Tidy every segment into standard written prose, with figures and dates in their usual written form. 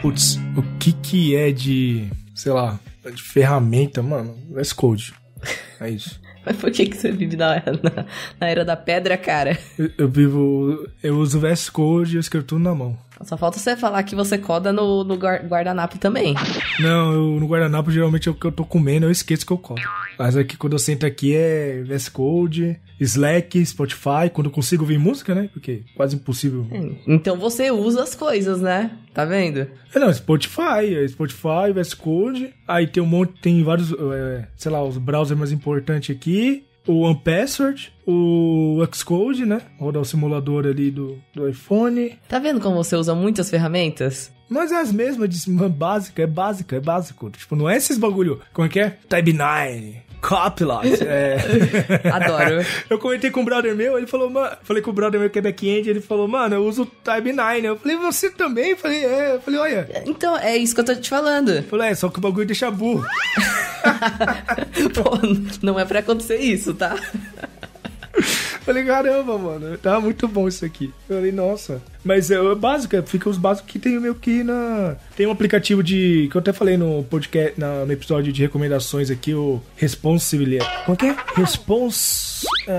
putz, o que é de, sei lá, de ferramenta, mano? VS Code. É isso. Mas por que você vive na era da pedra, cara? Eu uso o VS Code e eu escrevo tudo na mão. Só falta você falar que você coda no guardanapo também. Não, no guardanapo geralmente é o que eu tô comendo, eu esqueço que eu codo. Mas aqui quando eu sento aqui é VS Code, Slack, Spotify, quando eu consigo ouvir música, né? Porque é quase impossível. Então você usa as coisas, né? Tá vendo? Não, Spotify, VS Code, aí tem um monte, tem vários, sei lá, os browsers mais importantes aqui. O OnePassword, o Xcode, né? Rodar o simulador ali do iPhone. Tá vendo como você usa muitas ferramentas? Mas é as mesmas, é básico. Tipo, não é esses bagulho. Como é que é? Tabnine, Copilot. Adoro. Eu comentei com um brother meu, ele falou, mano... Falei com o brother meu que é back-end, ele falou, mano, eu uso o Tabnine. Eu falei, você também? Eu falei, olha... Então, é isso que eu tô te falando. Eu falei, só que o bagulho deixa burro. Pô, não é pra acontecer isso, tá? Falei, caramba, mano, tá muito bom isso aqui. Eu falei, nossa. Mas é básico, fica os básicos que tem meio que na... Tem um aplicativo de... Que eu até falei no podcast, no episódio de recomendações aqui, o Responsively App. Como é que é?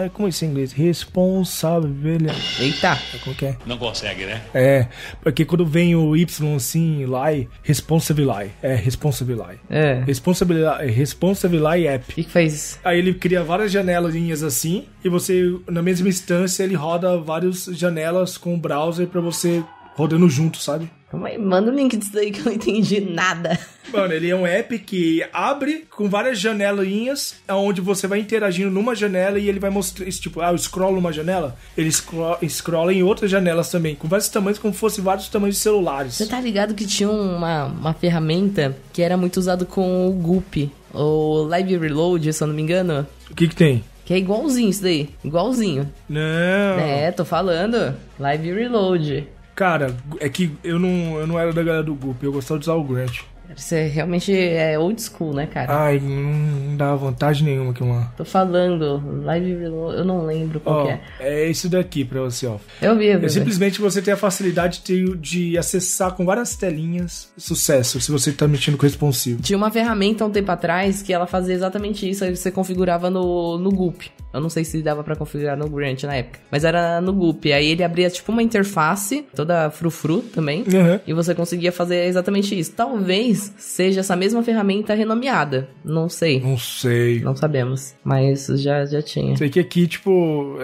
Como é isso em inglês? Responsabilidade. Eita! Como que é? Não consegue, né? É, porque quando vem o Y assim, Lai, Responsabilidade. É, Responsabilidade. É. Responsabilidade App. O que faz isso? Aí ele cria várias janelinhas assim, e você, na mesma instância, ele roda várias janelas com o browser pra você rodando junto, sabe? Manda o link disso daí que eu não entendi nada. Mano, ele é um app que abre com várias janelinhas, onde você vai interagindo numa janela e ele vai mostrar, tipo, eu scrollo uma janela, ele scrolla em outras janelas também, com vários tamanhos, como se fossem vários tamanhos de celulares. Você tá ligado que tinha uma ferramenta que era muito usada com o Goop, ou Live Reload, se eu não me engano. O que tem? Que é igualzinho isso daí, igualzinho. Não. É, tô falando, Live Reload. Cara, é que eu não era da galera do Goop, eu gostava de usar o Grunt. Você realmente é old school, né, cara? Ai, não dá vantagem nenhuma aqui, mano. Tô falando, Live Reload, eu não lembro qual que é. É isso daqui pra você, ó. Eu vi, é simplesmente você tem a facilidade de acessar com várias telinhas. Sucesso, se você tá mexendo com responsivo. Tinha uma ferramenta um tempo atrás que ela fazia exatamente isso, aí você configurava no Goop. Eu não sei se dava pra configurar no Grunt na época, mas era no Goop. Aí ele abria tipo uma interface, toda frufru também, e você conseguia fazer exatamente isso. Talvez seja essa mesma ferramenta renomeada. Não sei. Não sabemos. Mas já tinha. Sei que aqui, tipo,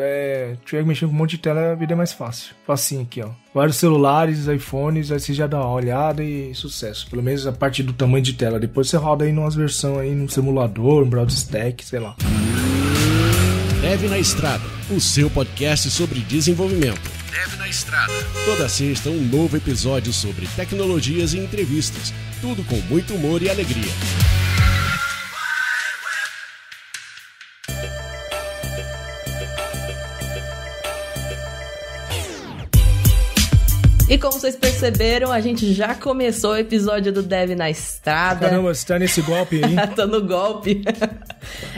tiver mexendo com um monte de tela, a vida é mais fácil. Facinho aqui, ó. Vários celulares, iPhones, aí você já dá uma olhada e sucesso. Pelo menos a parte do tamanho de tela. Depois você roda aí numas versões aí, num simulador, um Browser Stack, sei lá. Dev na Estrada, o seu podcast sobre desenvolvimento. Dev na Estrada. Toda sexta, um novo episódio sobre tecnologias e entrevistas. Tudo com muito humor e alegria. E como vocês perceberam, a gente já começou o episódio do Dev na Estrada. Caramba, você tá nesse golpe aí? Tô no golpe.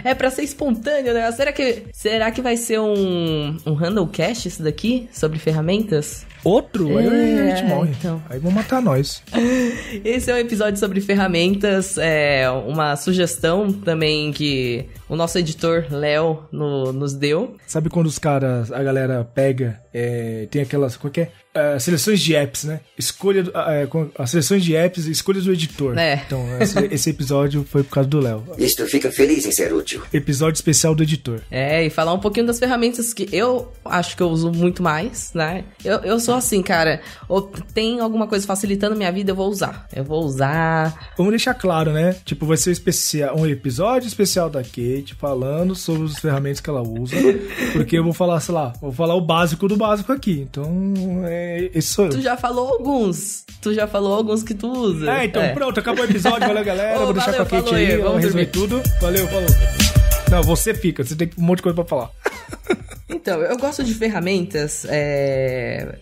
É pra ser espontâneo, né? Será que vai ser um handlecast isso daqui? Sobre ferramentas? Outro? Aí a gente morre. Então. Aí vão matar nós. Esse é um episódio sobre ferramentas. Uma sugestão também que o nosso editor, Léo, nos deu. Sabe quando a galera pega, tem aquelas... Qual que é? Seleções de apps, né? As seleções de apps e escolhas do editor. Então, esse episódio foi por causa do Léo. Isto fica feliz em ser útil. Episódio especial do editor. E falar um pouquinho das ferramentas que eu acho que eu uso muito mais, né? Eu sou assim, cara. Tem alguma coisa facilitando minha vida, eu vou usar. Vamos deixar claro, né? Tipo, vai ser um episódio especial da Kate falando sobre as ferramentas que ela usa. Porque eu vou falar, sei lá, o básico do básico aqui. Então, isso sou eu. Tu já falou alguns que tu usa. Então pronto, acabou o episódio, valeu galera, vou deixar com a Kate aí, vamos resumir tudo. Valeu, falou. Não, você tem um monte de coisa pra falar. Então, eu gosto de ferramentas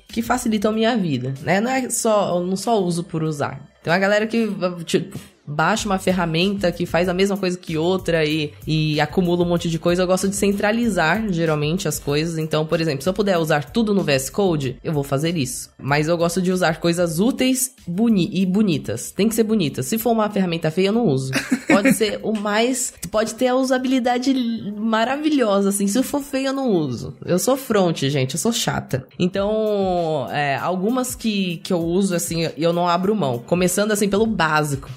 que facilitam minha vida, né? Não uso por usar. Tem uma galera que, tipo, baixa uma ferramenta que faz a mesma coisa que outra e acumula um monte de coisa. Eu gosto de centralizar, geralmente, as coisas. Então, por exemplo, se eu puder usar tudo no VS Code, eu vou fazer isso. Mas eu gosto de usar coisas úteis e bonitas. Tem que ser bonita. Se for uma ferramenta feia, eu não uso. Pode ser o mais... Pode ter a usabilidade maravilhosa, assim. Se for feia, eu não uso. Eu sou front, gente. Eu sou chata. Então, algumas que eu uso, assim, eu não abro mão. Começando, assim, pelo básico.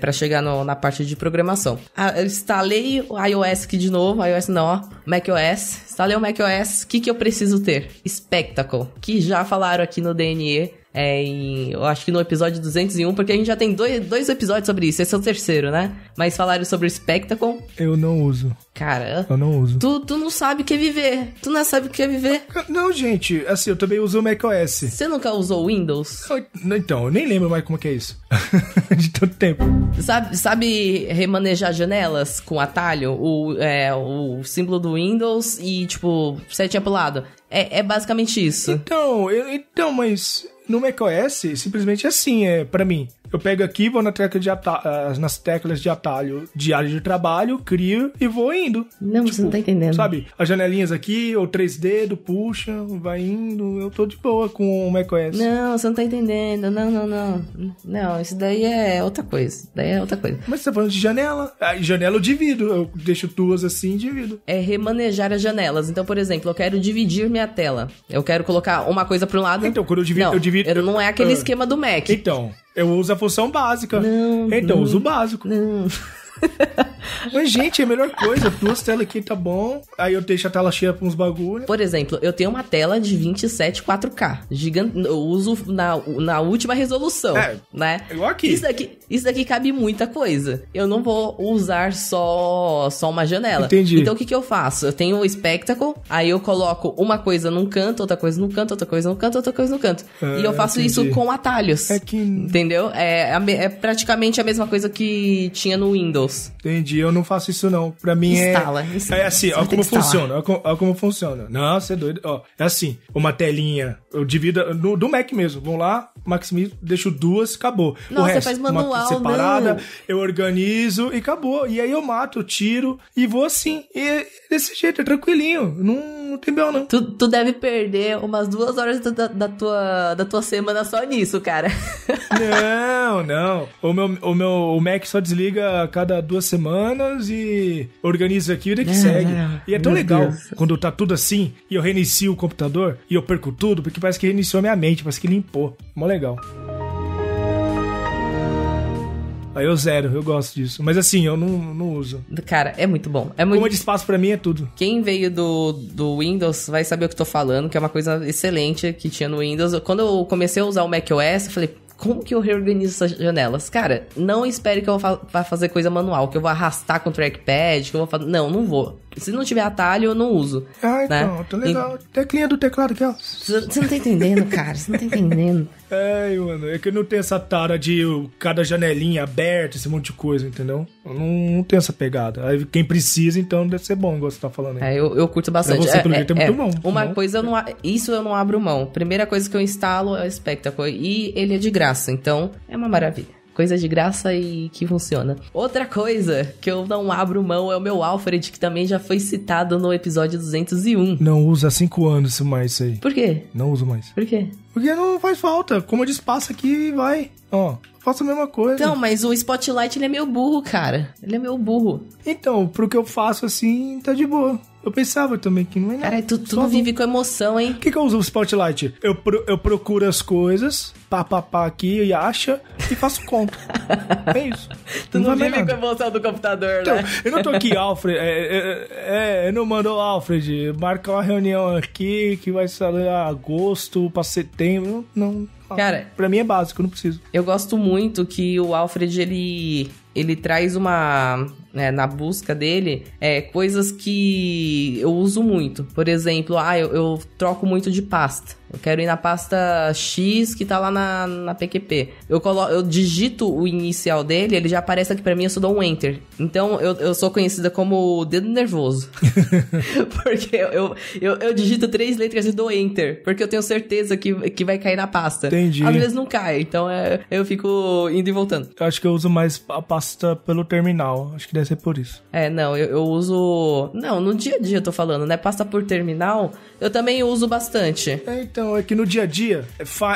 Pra chegar na parte de programação. Eu instalei o iOS aqui de novo. iOS não, ó. macOS. Instalei o macOS. O que eu preciso ter? Spectacle. Que já falaram aqui no DNE. Eu acho que no episódio 201, porque a gente já tem dois episódios sobre isso. Esse é o terceiro, né? Mas falaram sobre o Spectacle. Eu não uso. Cara, eu não uso. Tu não sabe o que é viver. Tu não sabe o que é viver. Não, gente. Assim, eu também uso o macOS. Você nunca usou o Windows? Então, eu nem lembro mais como que é isso. De tanto tempo. Sabe remanejar janelas com atalho? O símbolo do Windows e, tipo, setinha pro lado. É basicamente isso. Então, mas no macOS, simplesmente assim, pra mim. Eu pego aqui, vou nas teclas de atalho de área de trabalho, crio e vou indo. Não, tipo, você não tá entendendo. Sabe? As janelinhas aqui, ou três dedos, puxa, vai indo. Eu tô de boa com o macOS. Não, você não tá entendendo. Não. Não, isso daí é outra coisa. Mas você tá falando de janela. Janela eu divido. Eu deixo duas assim e divido. É remanejar as janelas. Então, por exemplo, eu quero dividir minha tela. Eu quero colocar uma coisa pra um lado. Então, quando eu divido... Não, eu divido, não é aquele esquema do Mac. Então... Eu uso a função básica. Não, uso o básico. Não. Mas, gente, é a melhor coisa. Duas telas aqui tá bom. Aí eu deixo a tela cheia pra uns bagulho. Por exemplo, eu tenho uma tela de 27 4K. Gigante. Eu uso na última resolução. Né? Igual aqui. Isso daqui cabe muita coisa. Eu não vou usar só uma janela. Entendi. Então, o que eu faço? Eu tenho o Spectacle. Aí eu coloco uma coisa num canto, outra coisa no canto, outra coisa no canto, outra coisa no canto. E eu faço isso com atalhos. Entendeu? É praticamente a mesma coisa que tinha no Windows. Entendi, eu não faço isso não. Pra mim instala. É assim, você olha como funciona. Não, você é doido. Ó, é assim, uma telinha, eu divido do Mac mesmo. Vamos lá, maximizo, deixo duas, acabou. Não, você faz manual, uma separada, não. Eu organizo e acabou. E aí eu mato, eu tiro e vou assim. E desse jeito, é tranquilinho. Não tem bem não. Tu deve perder umas 2 horas da tua semana só nisso, cara. Não. O meu Mac só desliga a cada 2 semanas e organiza aqui e daí que segue. E é tão legal quando tá tudo assim e eu reinicio o computador e eu perco tudo, porque parece que reiniciou a minha mente, parece que limpou. Mó legal. Aí eu zero, eu gosto disso. Mas assim, eu não uso. Cara, é muito bom. É muito... Como de espaço pra mim é tudo. Quem veio do Windows vai saber o que eu tô falando, que é uma coisa excelente que tinha no Windows. Quando eu comecei a usar o macOS, eu falei... Como que eu reorganizo essas janelas? Cara, não espere que eu vá fazer coisa manual, que eu vou arrastar com o trackpad, que eu vou fazer... Não vou. Se não tiver atalho, eu não uso. Então, tá legal. Teclinha do teclado aqui, ó. Você não tá entendendo, cara. Você não tá entendendo. Mano, é que eu não tenho essa tara de cada janelinha aberta, esse monte de coisa, entendeu? Eu não tenho essa pegada. Aí quem precisa, então, deve ser bom, igual você tá falando aí. Eu curto bastante. Pra você, pelo jeito, é muito bom. Uma coisa, isso eu não abro mão. Primeira coisa que eu instalo é o Spectacle. E ele é de graça, então é uma maravilha. Coisa de graça e que funciona. Outra coisa que eu não abro mão é o meu Alfred, que também já foi citado no episódio 201. Não uso há 5 anos mais isso aí. Por quê? Não uso mais. Por quê? Porque não faz falta. Como eu disse, passa aqui e vai. Ó, faço a mesma coisa. Então, mas o Spotlight, ele é meio burro, cara. Ele é meio burro. Então, pro que eu faço assim, tá de boa. Eu pensava também que não é nada. Cara, tu não vive com emoção, hein? O que eu uso o Spotlight? Eu procuro as coisas, pá, aqui, e acha, e faço conta. É isso. Tu não vive com a emoção do computador, então, né? Eu não tô aqui, Alfred. Eu não mando Alfred. Marca uma reunião aqui, que vai sair agosto, pra setembro. Não. Cara, pra mim é básico, eu não preciso. Eu gosto muito que o Alfred, ele traz uma... na busca dele, coisas que eu uso muito. Por exemplo, eu troco muito de pasta. Eu quero ir na pasta X que tá lá na PQP. Eu digito o inicial dele, ele já aparece aqui pra mim, eu só dou um Enter. Então, eu sou conhecida como o dedo nervoso. Porque eu digito 3 letras e dou Enter. Porque eu tenho certeza que vai cair na pasta. Entendi. Às vezes não cai, então eu fico indo e voltando. Eu acho que eu uso mais a pasta pelo terminal. Acho que deve ser por isso. É, não, eu uso... Não, no dia a dia eu tô falando, né? Pasta por terminal, eu também uso bastante. É, então, é que no dia a dia,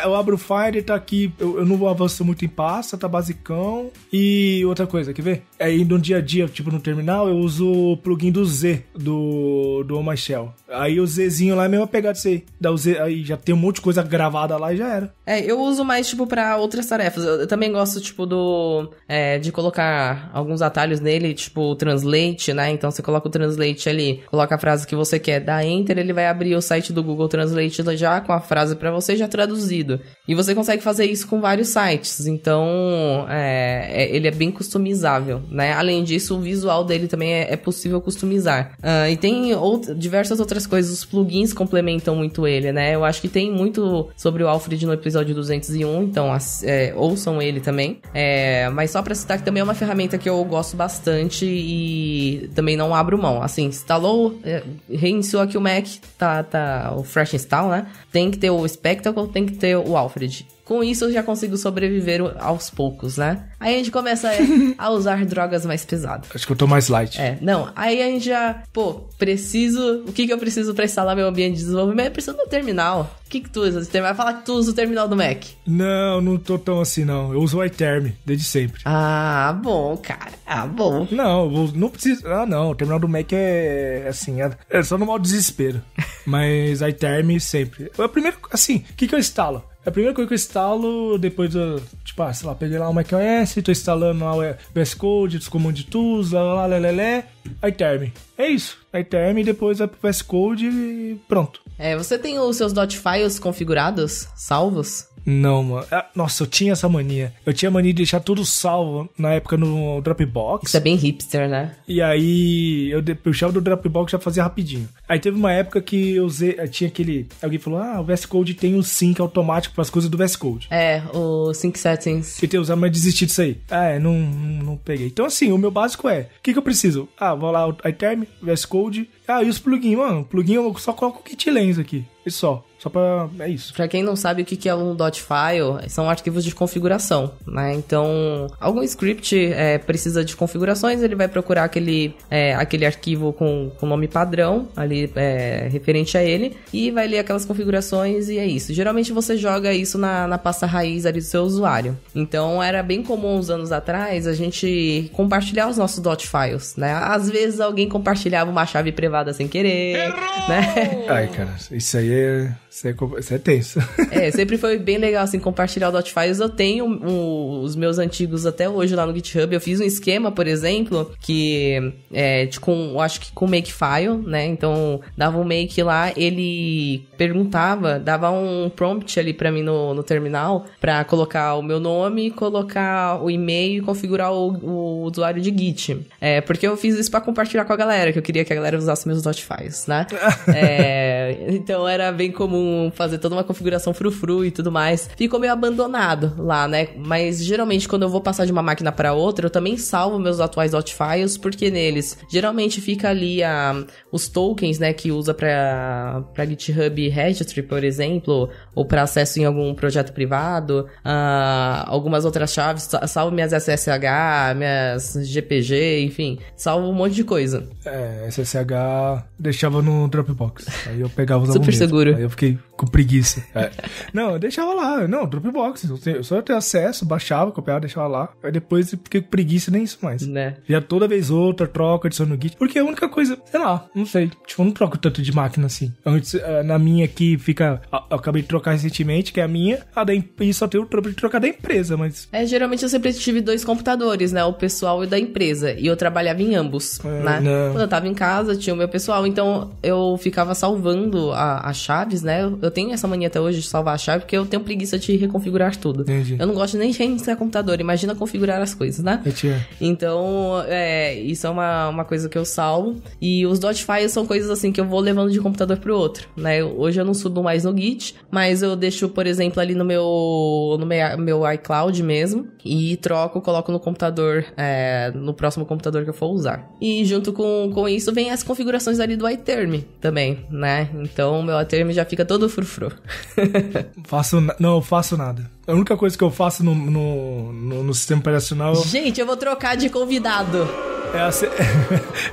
eu abro o Fire e tá aqui... Eu não avanço muito em pasta, tá basicão. E outra coisa, quer ver? Aí no dia a dia, tipo no terminal, eu uso o plugin do Z, do Oh My Zsh. Aí o Zzinho lá é a mesma pegada disso aí. Dá o Z, aí já tem um monte de coisa gravada lá e já era. É, eu uso mais, tipo, pra outras tarefas. Eu também gosto, tipo, de colocar alguns atalhos nele, tipo, Translate, né? Então você coloca o Translate ali, coloca a frase que você quer, dá Enter, ele vai abrir o site do Google Translate já com a frase pra você já traduzido. E você consegue fazer isso com vários sites, então ele é bem customizável, né? Além disso, o visual dele também é possível customizar. E tem diversas outras coisas, os plugins complementam muito ele, né? Eu acho que tem muito sobre o Alfred no episódio 201, então ouçam ele também. Mas só pra citar que também é uma ferramenta que eu gosto bastante e também não abro mão. Assim, instalou, reiniciou aqui o Mac, tá o Fresh Install, né? Tem que ter o Spectacle, tem que ter o Alfred. Com isso, eu já consigo sobreviver aos poucos, né? Aí a gente começa a usar drogas mais pesadas. Acho que eu tô mais light. Não. Aí a gente já... preciso... O que eu preciso pra instalar meu ambiente de desenvolvimento? Eu preciso do terminal. O que tu usa? Você vai falar que tu usa o terminal do Mac. Não, não tô tão assim, não. Eu uso o iTerm, desde sempre. Ah, bom, cara. Ah, bom. Não, não preciso... Ah, não. O terminal do Mac é... Assim, é só no modo desespero. Mas iTerm sempre. É o primeiro... Assim, o que eu instalo? A primeira coisa que eu instalo, depois eu, peguei lá o macOS, tô instalando lá o VS Code, os comandos de tools, iTerm. É isso. iTerm, depois vai pro VS Code e pronto. Você tem os seus .files configurados, salvos? Não, mano. Nossa, eu tinha essa mania. Eu tinha mania de deixar tudo salvo na época no Dropbox. Isso é bem hipster, né? E aí, eu puxava do Dropbox e já fazia rapidinho. Aí teve uma época que eu usei... Tinha aquele... Alguém falou, o VS Code tem um sync automático para as coisas do VS Code. O sync settings. Tentei usar, mas desisti disso aí. Não peguei. Então, assim, o meu básico o que eu preciso? Vou lá, o iTerm, VS Code... e os plugins, mano. Plugin eu só coloco o GitLens aqui. Isso só. Só pra... É isso. Pra quem não sabe o que é um .file, são arquivos de configuração, né? Então, algum script precisa de configurações, ele vai procurar aquele arquivo com nome padrão, ali referente a ele, e vai ler aquelas configurações e é isso. Geralmente você joga isso na pasta raiz ali do seu usuário. Então, era bem comum uns anos atrás a gente compartilhar os nossos .files, né? Às vezes alguém compartilhava uma chave privada sem querer, errou! Né? Ai, cara, isso aí é tenso. Sempre foi bem legal, assim, compartilhar o .files. Eu tenho os meus antigos até hoje lá no GitHub. Eu fiz um esquema, por exemplo, que acho que com makefile, né? Então, dava um make lá, ele perguntava, dava um prompt ali pra mim no terminal, pra colocar o meu nome, colocar o e-mail e configurar o usuário de Git. Porque eu fiz isso pra compartilhar com a galera, que eu queria que a galera usasse meus .files, né? Então, era bem comum fazer toda uma configuração frufru e tudo mais. Ficou meio abandonado lá, né? Mas geralmente quando eu vou passar de uma máquina para outra, eu também salvo meus atuais .files, porque neles geralmente fica ali os tokens, né, que usa para GitHub Registry, por exemplo, ou para acesso em algum projeto privado, algumas outras chaves, salvo minhas SSH, minhas GPG, enfim, salvo um monte de coisa. SSH deixava no Dropbox, aí eu pegava os Super seguro. Aí eu fiquei com preguiça. Não, eu deixava lá. Não, Dropbox. Eu só ter acesso, baixava, copiava, deixava lá. Aí depois eu fiquei com preguiça, nem isso mais. Né? Já toda vez outra, troca, adiciono no Git. Porque a única coisa, sei lá, não sei. Tipo, eu não troco tanto de máquina assim. Antes, na minha aqui fica... Eu acabei de trocar recentemente, que é a minha. E só tenho o troco de trocar da empresa, mas... Geralmente eu sempre tive 2 computadores, né? O pessoal e o da empresa. E eu trabalhava em ambos, né? Não. Quando eu tava em casa, tinha o meu pessoal. Então, eu ficava salvando as chaves, né? né? Eu tenho essa mania até hoje de salvar a chave, porque eu tenho preguiça de reconfigurar tudo. Entendi. Eu não gosto nem de reiniciar computador, imagina configurar as coisas, né? Então, isso é uma coisa que eu salvo. E os dot files são coisas assim que eu vou levando de um computador pro outro, né? Hoje eu não subo mais no Git, mas eu deixo, por exemplo, ali no meu iCloud mesmo, e troco, coloco no computador, no próximo computador que eu for usar. E junto com isso vem as configurações ali do iTerm também, né? Então, meu iTerm já fica todo frufru. Não, eu faço nada. A única coisa que eu faço no sistema operacional... Gente, eu vou trocar de convidado.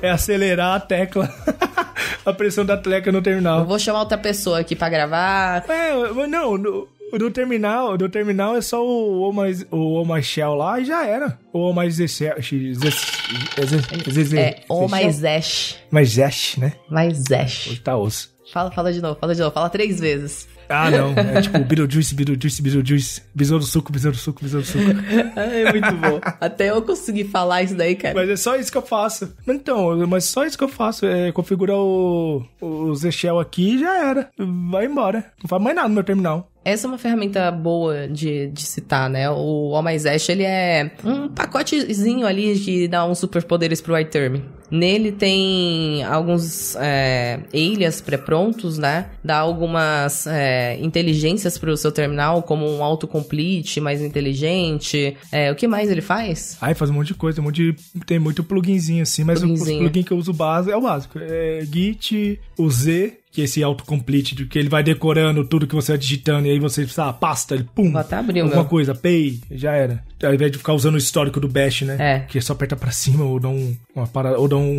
É acelerar a tecla... A pressão da tecla no terminal. Eu vou chamar outra pessoa aqui pra gravar. Do terminal é só o Oh My Zsh lá e já era. O Oh My Zsh. É Oh My Zsh. My Zsh, né? My Zsh. Hoje tá osso. Fala de novo. Fala 3 vezes. Ah, não. É tipo Beetlejuice. Besouro suco. É muito bom. Até eu consegui falar isso daí, cara. Mas é só isso que eu faço. É configurar o Z-Shell aqui e já era. Vai embora. Não faz mais nada no meu terminal. Essa é uma ferramenta boa de citar, né? O Oh My Zsh, ele é um pacotezinho ali que dá uns superpoderes pro iTerm. Nele tem alguns alias pré-prontos, né? Dá algumas inteligências pro seu terminal, como um autocomplete mais inteligente. O que mais ele faz? Faz um monte de coisa, tem muito pluginzinho assim, mas o plugin que eu uso é o básico. É Git, o Z... Que esse autocomplete, que ele vai decorando tudo que você vai digitando, e aí você precisa, pasta, ele pum, alguma coisa, pay, já era. Ao invés de ficar usando o histórico do bash, né? Que é só apertar pra cima ou dá um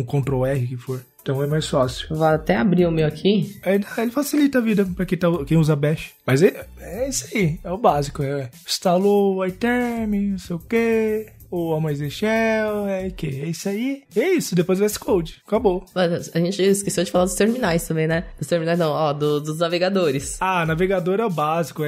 Ctrl R, que for. Então é mais fácil. Vou até abrir o meu aqui. Ele facilita a vida pra quem usa bash. Mas é isso aí, é o básico. Instalou o iTerm, não sei o quê... Oh My Zsh, é isso aí. É isso, depois o VS Code. Acabou. A gente esqueceu de falar dos terminais também, né? Dos terminais não, dos navegadores. Navegador é o básico,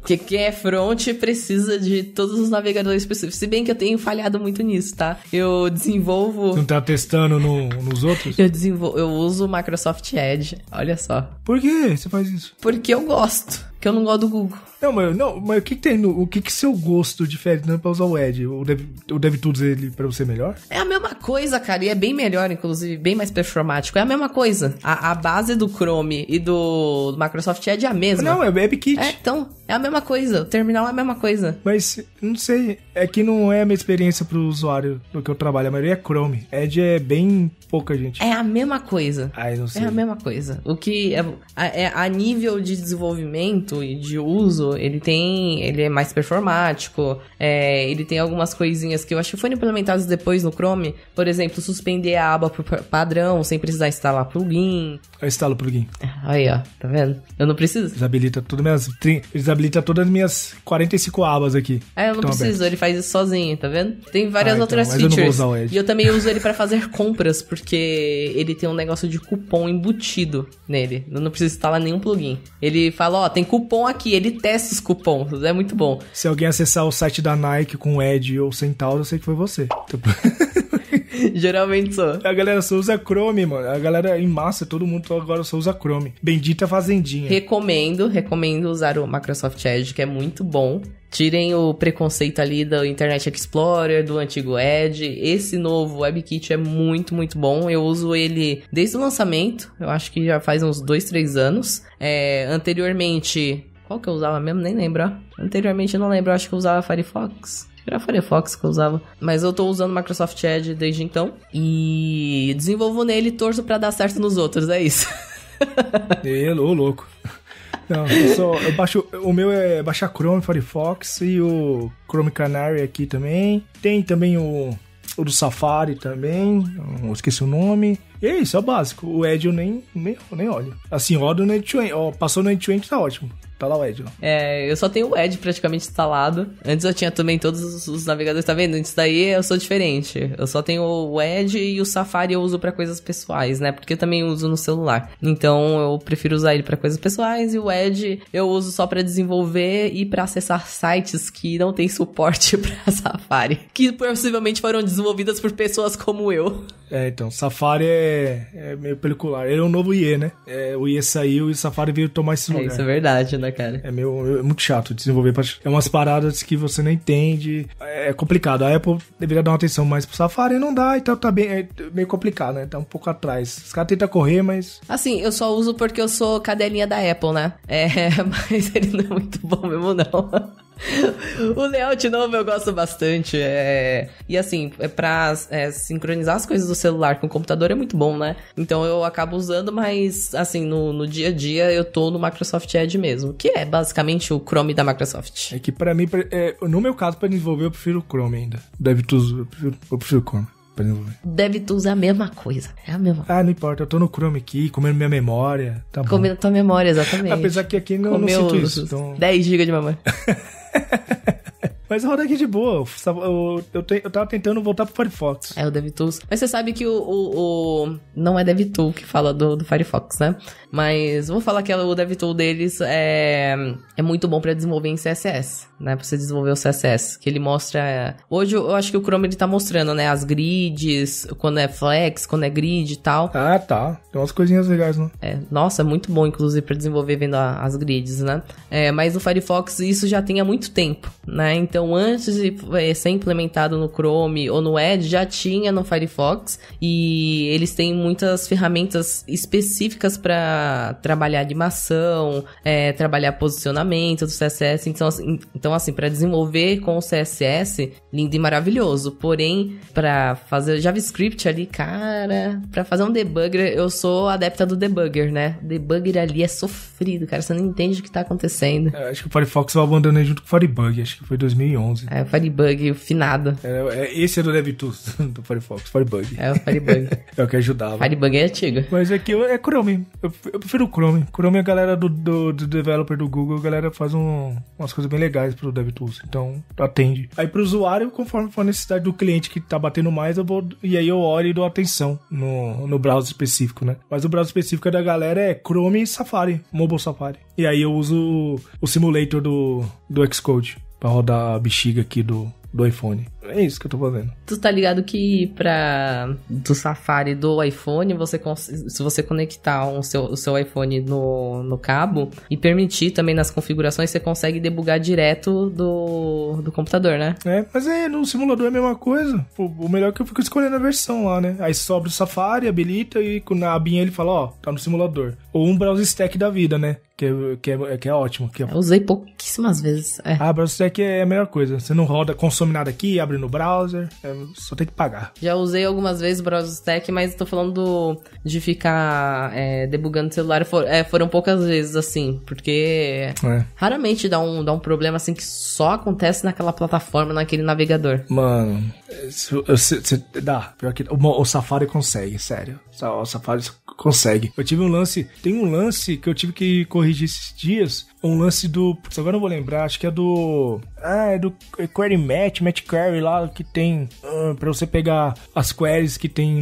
Porque quem é front precisa de todos os navegadores possíveis. Se bem que eu tenho falhado muito nisso, tá? Eu desenvolvo... Você não tá testando nos outros? Eu uso o Microsoft Edge, olha só. Por que você faz isso? Porque eu gosto. Que eu não gosto do Google. Mas o que tem no... O que seu gosto difere pra usar o Edge? O DevTools, ele pra você é melhor? É a mesma coisa, cara. E é bem melhor, inclusive. Bem mais performático. É a mesma coisa. A base do Chrome e do Microsoft Edge é a mesma. Não, é o WebKit. Então... É a mesma coisa, o terminal é a mesma coisa. Mas, não sei, é que não é a minha experiência pro usuário do que eu trabalho. A maioria é Chrome, Edge é bem pouca gente. É a mesma coisa. Não sei. É a mesma coisa. O que a nível de desenvolvimento e de uso, ele é mais performático, ele tem algumas coisinhas que eu acho que foram implementadas depois no Chrome. Por exemplo, suspender a aba por padrão, sem precisar instalar plugin. Eu instalo plugin. Aí, ó, tá vendo? Eu não preciso. Desabilita tudo mesmo. Habilita todas as minhas 45 abas aqui. Eu não preciso, abertas. Ele faz isso sozinho, tá vendo? Tem várias outras features. Eu não vou usar o Edge. E eu também uso ele pra fazer compras, porque ele tem um negócio de cupom embutido nele. Eu não preciso instalar nenhum plugin. Ele fala, tem cupom aqui, ele testa os cupons, é muito bom. Se alguém acessar o site da Nike com Edge ou Centauro, eu sei que foi você. Geralmente só. A galera só usa Chrome, mano. A galera em massa, todo mundo agora só usa Chrome. Bendita fazendinha. Recomendo usar o Microsoft Edge, que é muito bom. Tirem o preconceito ali do Internet Explorer, do antigo Edge. Esse novo WebKit é muito, muito bom. Eu uso ele desde o lançamento. Eu acho que já faz uns 2-3 anos. Anteriormente... Qual que eu usava mesmo? Nem lembro, ó. Anteriormente eu não lembro. Eu acho que eu usava Firefox. Era Firefox que eu usava, mas eu tô usando o Microsoft Edge desde então e desenvolvo nele e torço pra dar certo nos outros, é isso. Louco. Não, eu baixo, o meu é baixar Chrome, Firefox e o Chrome Canary aqui também. Tem também o do Safari também, eu esqueci o nome. E é isso, é o básico. O Edge eu nem olho. Assim, passou no end-to-end, tá ótimo. Tá lá o Edge, ó. Eu só tenho o Edge praticamente instalado. Antes eu tinha também todos os navegadores, tá vendo? Antes daí eu sou diferente. Eu só tenho o Edge e o Safari eu uso pra coisas pessoais, né? Porque eu também uso no celular. Então eu prefiro usar ele pra coisas pessoais e o Edge eu uso só pra desenvolver e pra acessar sites que não tem suporte pra Safari. Que possivelmente foram desenvolvidas por pessoas como eu. É, então, Safari é meio pelicular. Ele é o novo IE, né? É, o IE saiu e o Safari veio tomar esse lugar. Isso é verdade, né, cara? É muito chato desenvolver. É umas paradas que você não entende. É complicado. A Apple deveria dar uma atenção mais pro Safari, não dá, então tá bem, é meio complicado, né? Tá um pouco atrás. Os caras tentam correr, mas... Assim, eu só uso porque eu sou cadelinha da Apple, né? É, mas ele não é muito bom mesmo, não. O layout novo eu gosto bastante. E assim, pra sincronizar as coisas do celular com o computador é muito bom, né? Então eu acabo usando, mas assim, no dia a dia eu tô no Microsoft Edge mesmo, que é basicamente o Chrome da Microsoft. É que pra mim, no meu caso, pra desenvolver eu prefiro o Chrome ainda. DevTools, eu prefiro o Chrome. DevTools é a mesma coisa. É a mesma coisa. Ah, não importa, eu tô no Chrome aqui, comendo minha memória. Tá bom. Comendo tua memória, exatamente. Apesar que aqui não sinto isso. Então... 10 GB de memória. Mas roda aqui de boa. Eu tava tentando voltar pro Firefox. É, o DevTools. Mas você sabe que não é DevTools que fala do Firefox, né? Mas vou falar que o DevTools deles é muito bom pra desenvolver em CSS, né? Pra você desenvolver o CSS. Que ele mostra... Hoje eu acho que o Chrome ele tá mostrando, né? As grids, quando é flex, quando é grid e tal. Ah, tá. Tem umas coisinhas legais, né? É, nossa, é muito bom, inclusive, pra desenvolver vendo as grids, né? É, mas no Firefox isso já tem há muito tempo, né? Então, antes de ser implementado no Chrome ou no Edge, já tinha no Firefox, e eles têm muitas ferramentas específicas para trabalhar animação, trabalhar posicionamento do CSS. Então assim, para desenvolver com o CSS, lindo e maravilhoso. Porém, para fazer JavaScript ali, cara, para fazer um debugger, eu sou adepta do debugger, né? Debugger ali é sofrido, cara, você não entende o que tá acontecendo. É, acho que o Firefox eu abandonei junto com o Firebug, acho que foi 2011. É, o Firebug, o finado. Esse é do DevTools, do Firefox, Firebug. É, o Firebug. É o que ajudava. Firebug é antigo. Mas aqui é Chrome. Eu prefiro o Chrome. Chrome é a galera do developer do Google, a galera faz umas coisas bem legais pro DevTools. Então, atende. Aí pro usuário, conforme for a necessidade do cliente que tá batendo mais, e aí eu olho e dou atenção no browser específico, né? Mas o browser específico da galera é Chrome e Safari, Mobile Safari. E aí eu uso o simulator do Xcode pra rodar a bexiga aqui do iPhone. É isso que eu tô fazendo. Tu tá ligado que do Safari do iPhone, se você conectar o seu iPhone no cabo e permitir também nas configurações, você consegue debugar direto do computador, né? É, mas no simulador é a mesma coisa. O melhor é que eu fico escolhendo a versão lá, né? Aí sobra o Safari, habilita e na abinha ele fala, tá no simulador. Ou um Browser Stack da vida, né? Que é ótimo. Eu usei pouquíssimas vezes. É. Ah, Browser Stack é a melhor coisa. Você não consome nada aqui, abre no browser, só tem que pagar. Já usei algumas vezes o Browser Stack, mas tô falando de ficar debugando o celular. Foram poucas vezes, assim, porque raramente dá um problema, assim, que só acontece naquela plataforma, naquele navegador. Mano, dá. Pior que o Safari consegue, sério. O Safari consegue. Eu tive um lance... Tem um lance que eu tive que corrigir esses dias. Um lance do... Agora eu não vou lembrar. Acho que é do... Ah, é do Query Match Query lá que tem... pra você pegar as queries que tem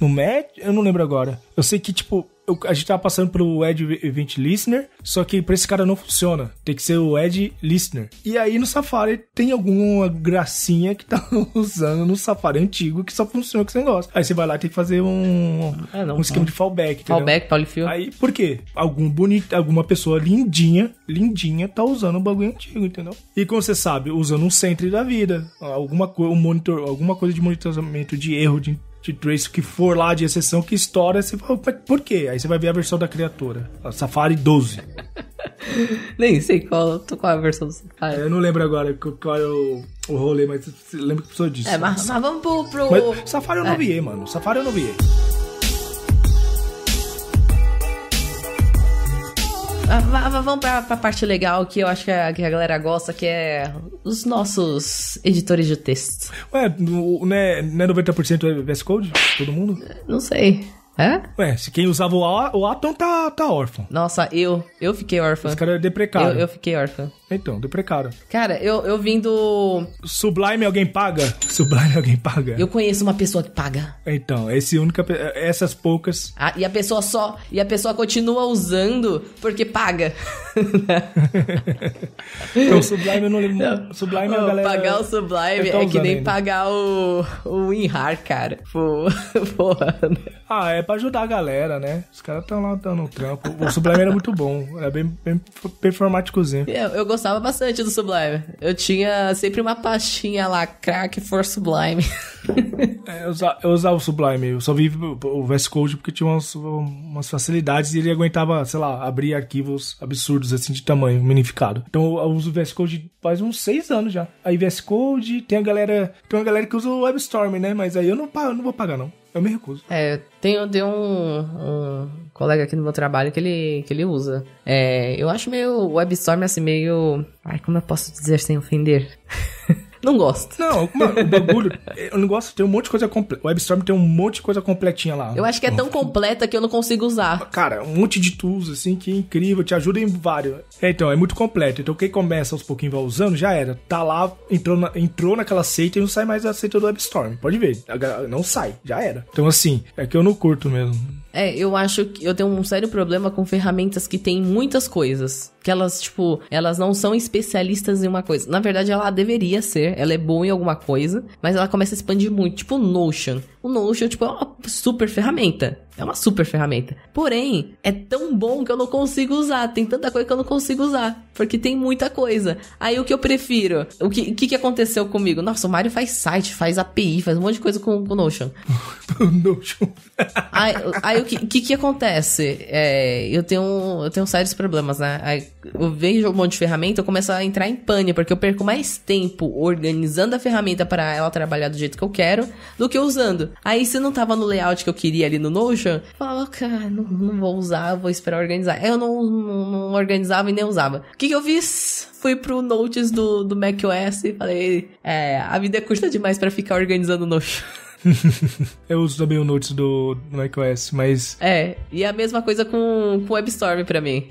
no Match. Eu não lembro agora. Eu sei que, tipo... A gente tava passando pelo Edge Event Listener, só que pra esse cara não funciona. Tem que ser o Edge Listener. E aí no Safari tem alguma gracinha que tá usando no Safari antigo que só funciona com esse negócio. Aí você vai lá e tem que fazer um esquema de fallback, entendeu? Fallback, polyfill. Aí, por quê? Alguma pessoa lindinha, tá usando um bagulho antigo, entendeu? E como você sabe, usando um Sentry da vida, alguma coisa de monitoramento de erro, de trace que for lá de exceção que estoura, você fala, por quê? Aí você vai ver a versão da criatura, Safari 12. Nem sei qual é a versão do Safari. Eu não lembro agora qual é o rolê, mas eu lembro que precisou disso. É, mas vamos pro... Mas Safari eu não vi, mano. Safari eu não vi. Vamos pra parte legal que eu acho que a galera gosta, que é os nossos editores de texto. Ué, não é 90% VS Code? Todo mundo? Não sei. É? Ué, se quem usava o A, então tá órfão. Nossa, eu fiquei órfão. Os caras deprecaram. Eu fiquei órfão. Então, deprecaram. Cara, eu vim do... Sublime alguém paga? Sublime alguém paga? Eu conheço uma pessoa que paga. Então, essas poucas... Ah, e a pessoa continua usando porque paga. Então, Sublime eu não lembro. Não. Sublime é a galera... Pagar o Sublime é que nem ainda. Pagar o WinRAR, cara. Porra. Ah, é pra ajudar a galera, né? Os caras estão lá dando um trampo. O Sublime era muito bom. Era bem performáticozinho. Eu gostava bastante do Sublime. Eu tinha sempre uma pastinha lá, crack for Sublime. Eu usava o Sublime. Eu só vi o VS Code porque tinha umas facilidades e ele aguentava, sei lá, abrir arquivos absurdos, assim, de tamanho, minificado. Então eu uso o VS Code faz uns 6 anos já. Aí VS Code, tem uma galera que usa o WebStorm, né? Mas aí eu não vou pagar, não. Eu me recuso. É, tem um colega aqui no meu trabalho que ele usa. É, eu acho meio WebStorm, assim, meio... Ai, como eu posso dizer sem ofender? Não gosto. Não, mano, o bagulho... Eu não gosto, tem um monte de coisa completa. O WebStorm tem um monte de coisa completinha lá. Eu acho que é tão completa que eu não consigo usar. Cara, um monte de tools, assim, que é incrível, te ajuda em vários. Então, é muito completo. Então, quem começa aos pouquinhos vai usando, já era. Tá lá, entrou naquela seita e não sai mais da seita do WebStorm. Pode ver, não sai, já era. Então, assim, é que eu não curto mesmo. É, eu acho que eu tenho um sério problema com ferramentas que tem muitas coisas. Que elas, tipo, elas não são especialistas em uma coisa. Na verdade, ela deveria ser. Ela é boa em alguma coisa, mas ela começa a expandir muito. Tipo o Notion. O Notion, tipo, é uma super ferramenta. É uma super ferramenta. Porém, é tão bom que eu não consigo usar. Tem tanta coisa que eu não consigo usar. Porque tem muita coisa. Aí, o que eu prefiro? O que aconteceu comigo? Nossa, o Mário faz site, faz API, faz um monte de coisa com o Notion. O Notion. Aí, o que acontece? É, eu tenho sérios problemas, né? Aí, eu vejo um monte de ferramenta, eu começo a entrar em pânico. Porque eu perco mais tempo organizando a ferramenta para ela trabalhar do jeito que eu quero do que usando. Aí, se não tava no layout que eu queria ali no Notion, falava, cara, não vou usar, vou esperar organizar. Eu não organizava e nem usava. O que eu fiz? Fui pro Notes do macOS e falei, a vida é curta demais pra ficar organizando o Notion. Eu uso também o Notes do macOS, mas... É, e a mesma coisa com o WebStorm pra mim.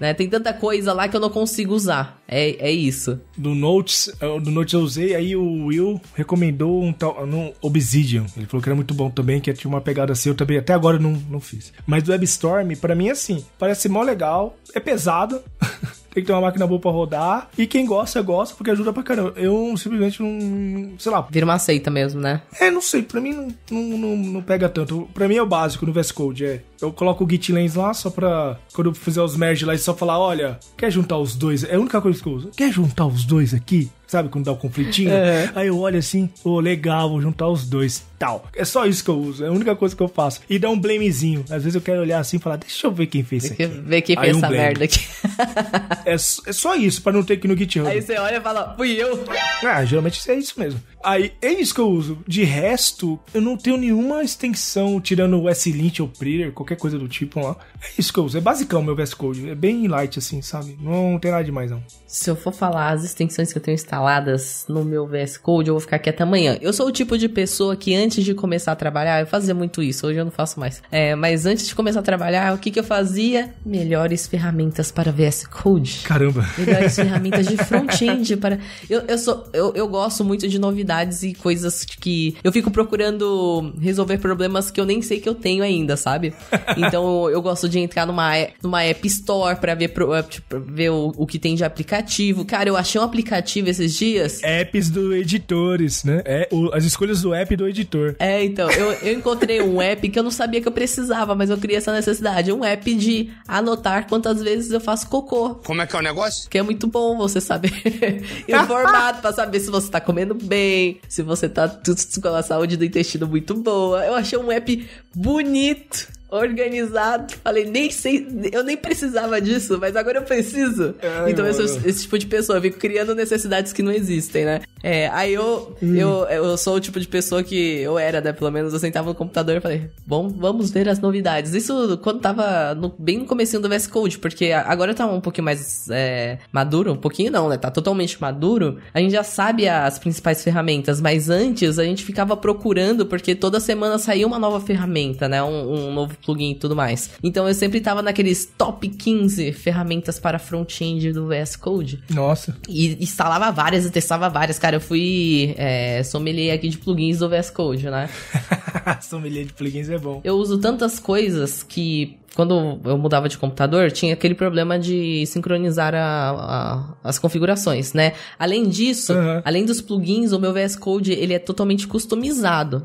Né? Tem tanta coisa lá que eu não consigo usar. É isso. Do Notes eu usei, aí o Will recomendou um tal... Um Obsidian. Ele falou que era muito bom também, que tinha uma pegada assim. Eu também até agora não fiz. Mas o WebStorm, pra mim, é assim. Parece mó legal. É pesado. Tem que ter uma máquina boa pra rodar. E quem gosta, gosta, porque ajuda pra caramba. Eu simplesmente não... Sei lá. Vira uma seita mesmo, né? É, não sei. Pra mim não pega tanto. Pra mim é o básico no VS Code, Eu coloco o GitLens lá só pra... Quando eu fizer os merge lá e só falar, olha, quer juntar os dois? É a única coisa que eu uso. Quer juntar os dois aqui? Sabe quando dá um conflitinho? É. Aí eu olho assim, legal, vou juntar os dois, tal. É só isso que eu uso, é a única coisa que eu faço. E dá um blamezinho. Às vezes eu quero olhar assim e falar, deixa eu ver quem fez isso aqui. Ver quem fez essa merda aqui. É só isso, pra não ter que ir no GitHub. Aí você olha e fala, fui eu. Ah, geralmente é isso mesmo. Aí, é isso que eu uso. De resto, eu não tenho nenhuma extensão, tirando o S-Lint ou Prettier, qualquer coisa do tipo lá. É isso que eu uso. É basicão o meu VS Code. É bem light, assim, sabe? Não tem nada demais, não. Se eu for falar as extensões que eu tenho instaladas no meu VS Code, eu vou ficar aqui até amanhã. Eu sou o tipo de pessoa que antes de começar a trabalhar, eu fazia muito isso. Hoje eu não faço mais. Mas antes de começar a trabalhar, o que eu fazia? Melhores ferramentas para VS Code. Caramba. Melhores ferramentas de front-end para... Eu gosto muito de novidades. E coisas que eu fico procurando resolver problemas que eu nem sei que eu tenho ainda, sabe? Então eu gosto de entrar numa App Store pra ver, o que tem de aplicativo. Cara, eu achei um aplicativo esses dias. Apps do editores, né? As escolhas do app do editor. Então, eu encontrei um app que eu não sabia que eu precisava, mas eu criei essa necessidade. Um app de anotar quantas vezes eu faço cocô. Como é que é o negócio? Que é muito bom você saber. E o formato pra saber se você tá comendo bem, se você tá com a saúde do intestino muito boa. Eu achei um app bonito. organizado. Falei, nem sei, eu nem precisava disso, mas agora eu preciso. Ai, então, eu sou esse tipo de pessoa, eu fico criando necessidades que não existem, né? É, aí eu sou o tipo de pessoa que eu era, né? Pelo menos eu sentava no computador e falei, bom, vamos ver as novidades. Isso quando tava bem no comecinho do VS Code, porque agora tá um pouquinho mais maduro, um pouquinho não, né? Tá totalmente maduro. A gente já sabe as principais ferramentas, mas antes a gente ficava procurando, porque toda semana saía uma nova ferramenta, né? Um novo plugin e tudo mais. Então eu sempre tava naqueles top 15 ferramentas para front-end do VS Code. Nossa. E instalava várias e testava várias. Cara, eu fui sommelier aqui de plugins do VS Code, né? Sommelier de plugins é bom. Eu uso tantas coisas que... Quando eu mudava de computador, tinha aquele problema de sincronizar as configurações, né? Além disso, além dos plugins, o meu VS Code, ele é totalmente customizado.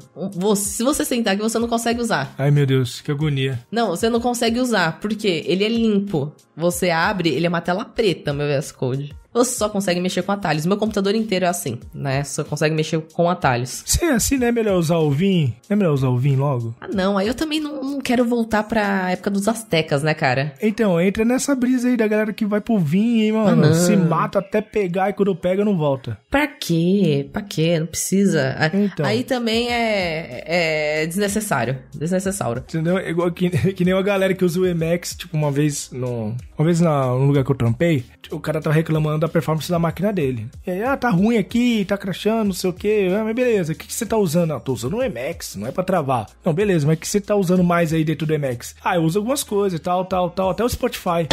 Se você sentar aqui, você não consegue usar. Ai, meu Deus, que agonia. Não, você não consegue usar, porque ele é limpo. Você abre, ele é uma tela preta, meu VS Code. Você só consegue mexer com atalhos. Meu computador inteiro é assim, né? Só consegue mexer com atalhos. Se é assim, não é melhor usar o Vim? Não é melhor usar o Vim logo? Ah, não. Aí eu também não quero voltar pra época dos aztecas, né, cara? Então, entra nessa brisa aí da galera que vai pro Vim, hein, mano? Se mata até pegar e quando pega, não volta. Pra quê? Pra quê? Não precisa. Então. Aí também é desnecessário. Desnecessário. Entendeu? É igual que nem a galera que usa o Emacs, tipo, uma vez no lugar que eu trampei, o cara tava reclamando da performance da máquina dele. E aí, tá ruim aqui, tá crashando, não sei o que. Ah, mas beleza, o que você tá usando? Ah, tô usando o Emacs, não é pra travar. Não, beleza, mas o que você tá usando mais aí dentro do Emacs? Ah, eu uso algumas coisas, tal, até o Spotify.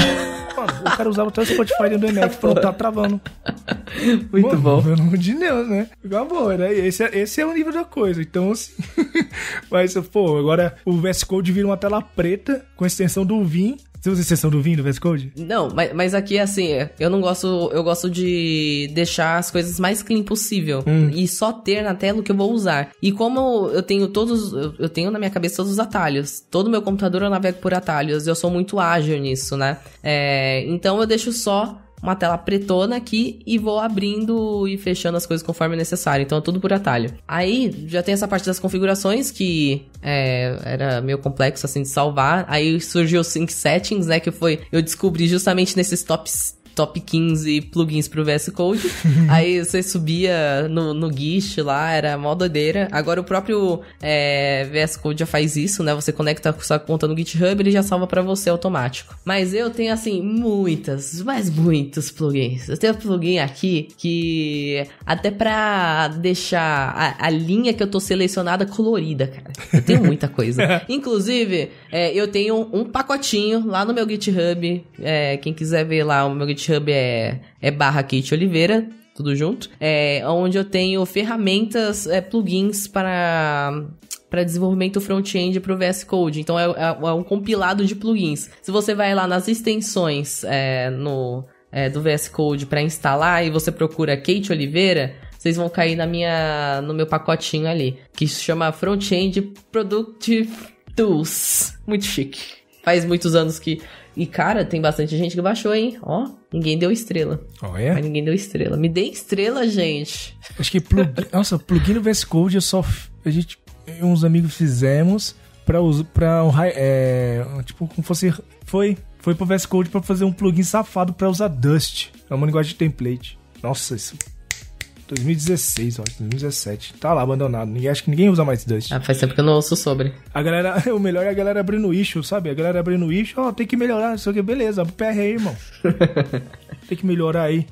Mano, o cara usava até o Spotify dentro do Emacs, falou, tá travando. Muito bom. Pelo amor de Deus, né? Igual boa, né? Esse é o nível da coisa, então assim... Mas, pô, agora o VS Code vira uma tela preta com extensão do Vim. Você usa a exceção do Vim, do VS Code? Não, mas aqui, assim, eu gosto de deixar as coisas mais clean possível. E só ter na tela o que eu vou usar. E como eu tenho eu tenho na minha cabeça todos os atalhos. Todo meu computador eu navego por atalhos. Eu sou muito ágil nisso, né? Então eu deixo só uma tela pretona aqui e vou abrindo e fechando as coisas conforme necessário. Então é tudo por atalho. Aí já tem essa parte das configurações que era meio complexo assim de salvar. Aí surgiu o Sync Settings, né? Que foi... Eu descobri justamente nesses top 15 plugins pro VS Code. Aí você subia no Gist lá, era mó doideira. Agora o próprio VS Code já faz isso, né? Você conecta sua conta no GitHub, ele já salva pra você automático. Mas eu tenho, assim, muitos plugins. Eu tenho um plugin aqui que até pra deixar a linha que eu tô selecionada colorida, cara. Eu tenho muita coisa. Inclusive, eu tenho um pacotinho lá no meu GitHub. Quem quiser ver lá o meu GitHub é /Kate Oliveira, tudo junto, onde eu tenho ferramentas, plugins para desenvolvimento front-end para o VS Code. Então é um compilado de plugins. Se você vai lá nas extensões do VS Code para instalar e você procura Kate Oliveira, vocês vão cair no meu pacotinho ali, que se chama Front-End Product Tools. Muito chique. Faz muitos anos que... E, cara, tem bastante gente que baixou, hein? Ó, ninguém deu estrela. Oh, é? Mas ninguém deu estrela. Me dê estrela, gente. Acho que Nossa, plugin no VS Code, a gente e uns amigos fizemos pra tipo, como fosse... Foi pro VS Code pra fazer um plugin safado pra usar Dust. É uma linguagem de template. Nossa, isso... 2016, ó, 2017. Tá lá, abandonado. Acho que ninguém usa mais Dust. Ah, faz tempo que eu não ouço sobre. A galera, o melhor é a galera abrindo issue, sabe? A galera abrindo issue, ó, tem que melhorar, não sei o que. Beleza, PR aí, irmão. Tem que melhorar aí.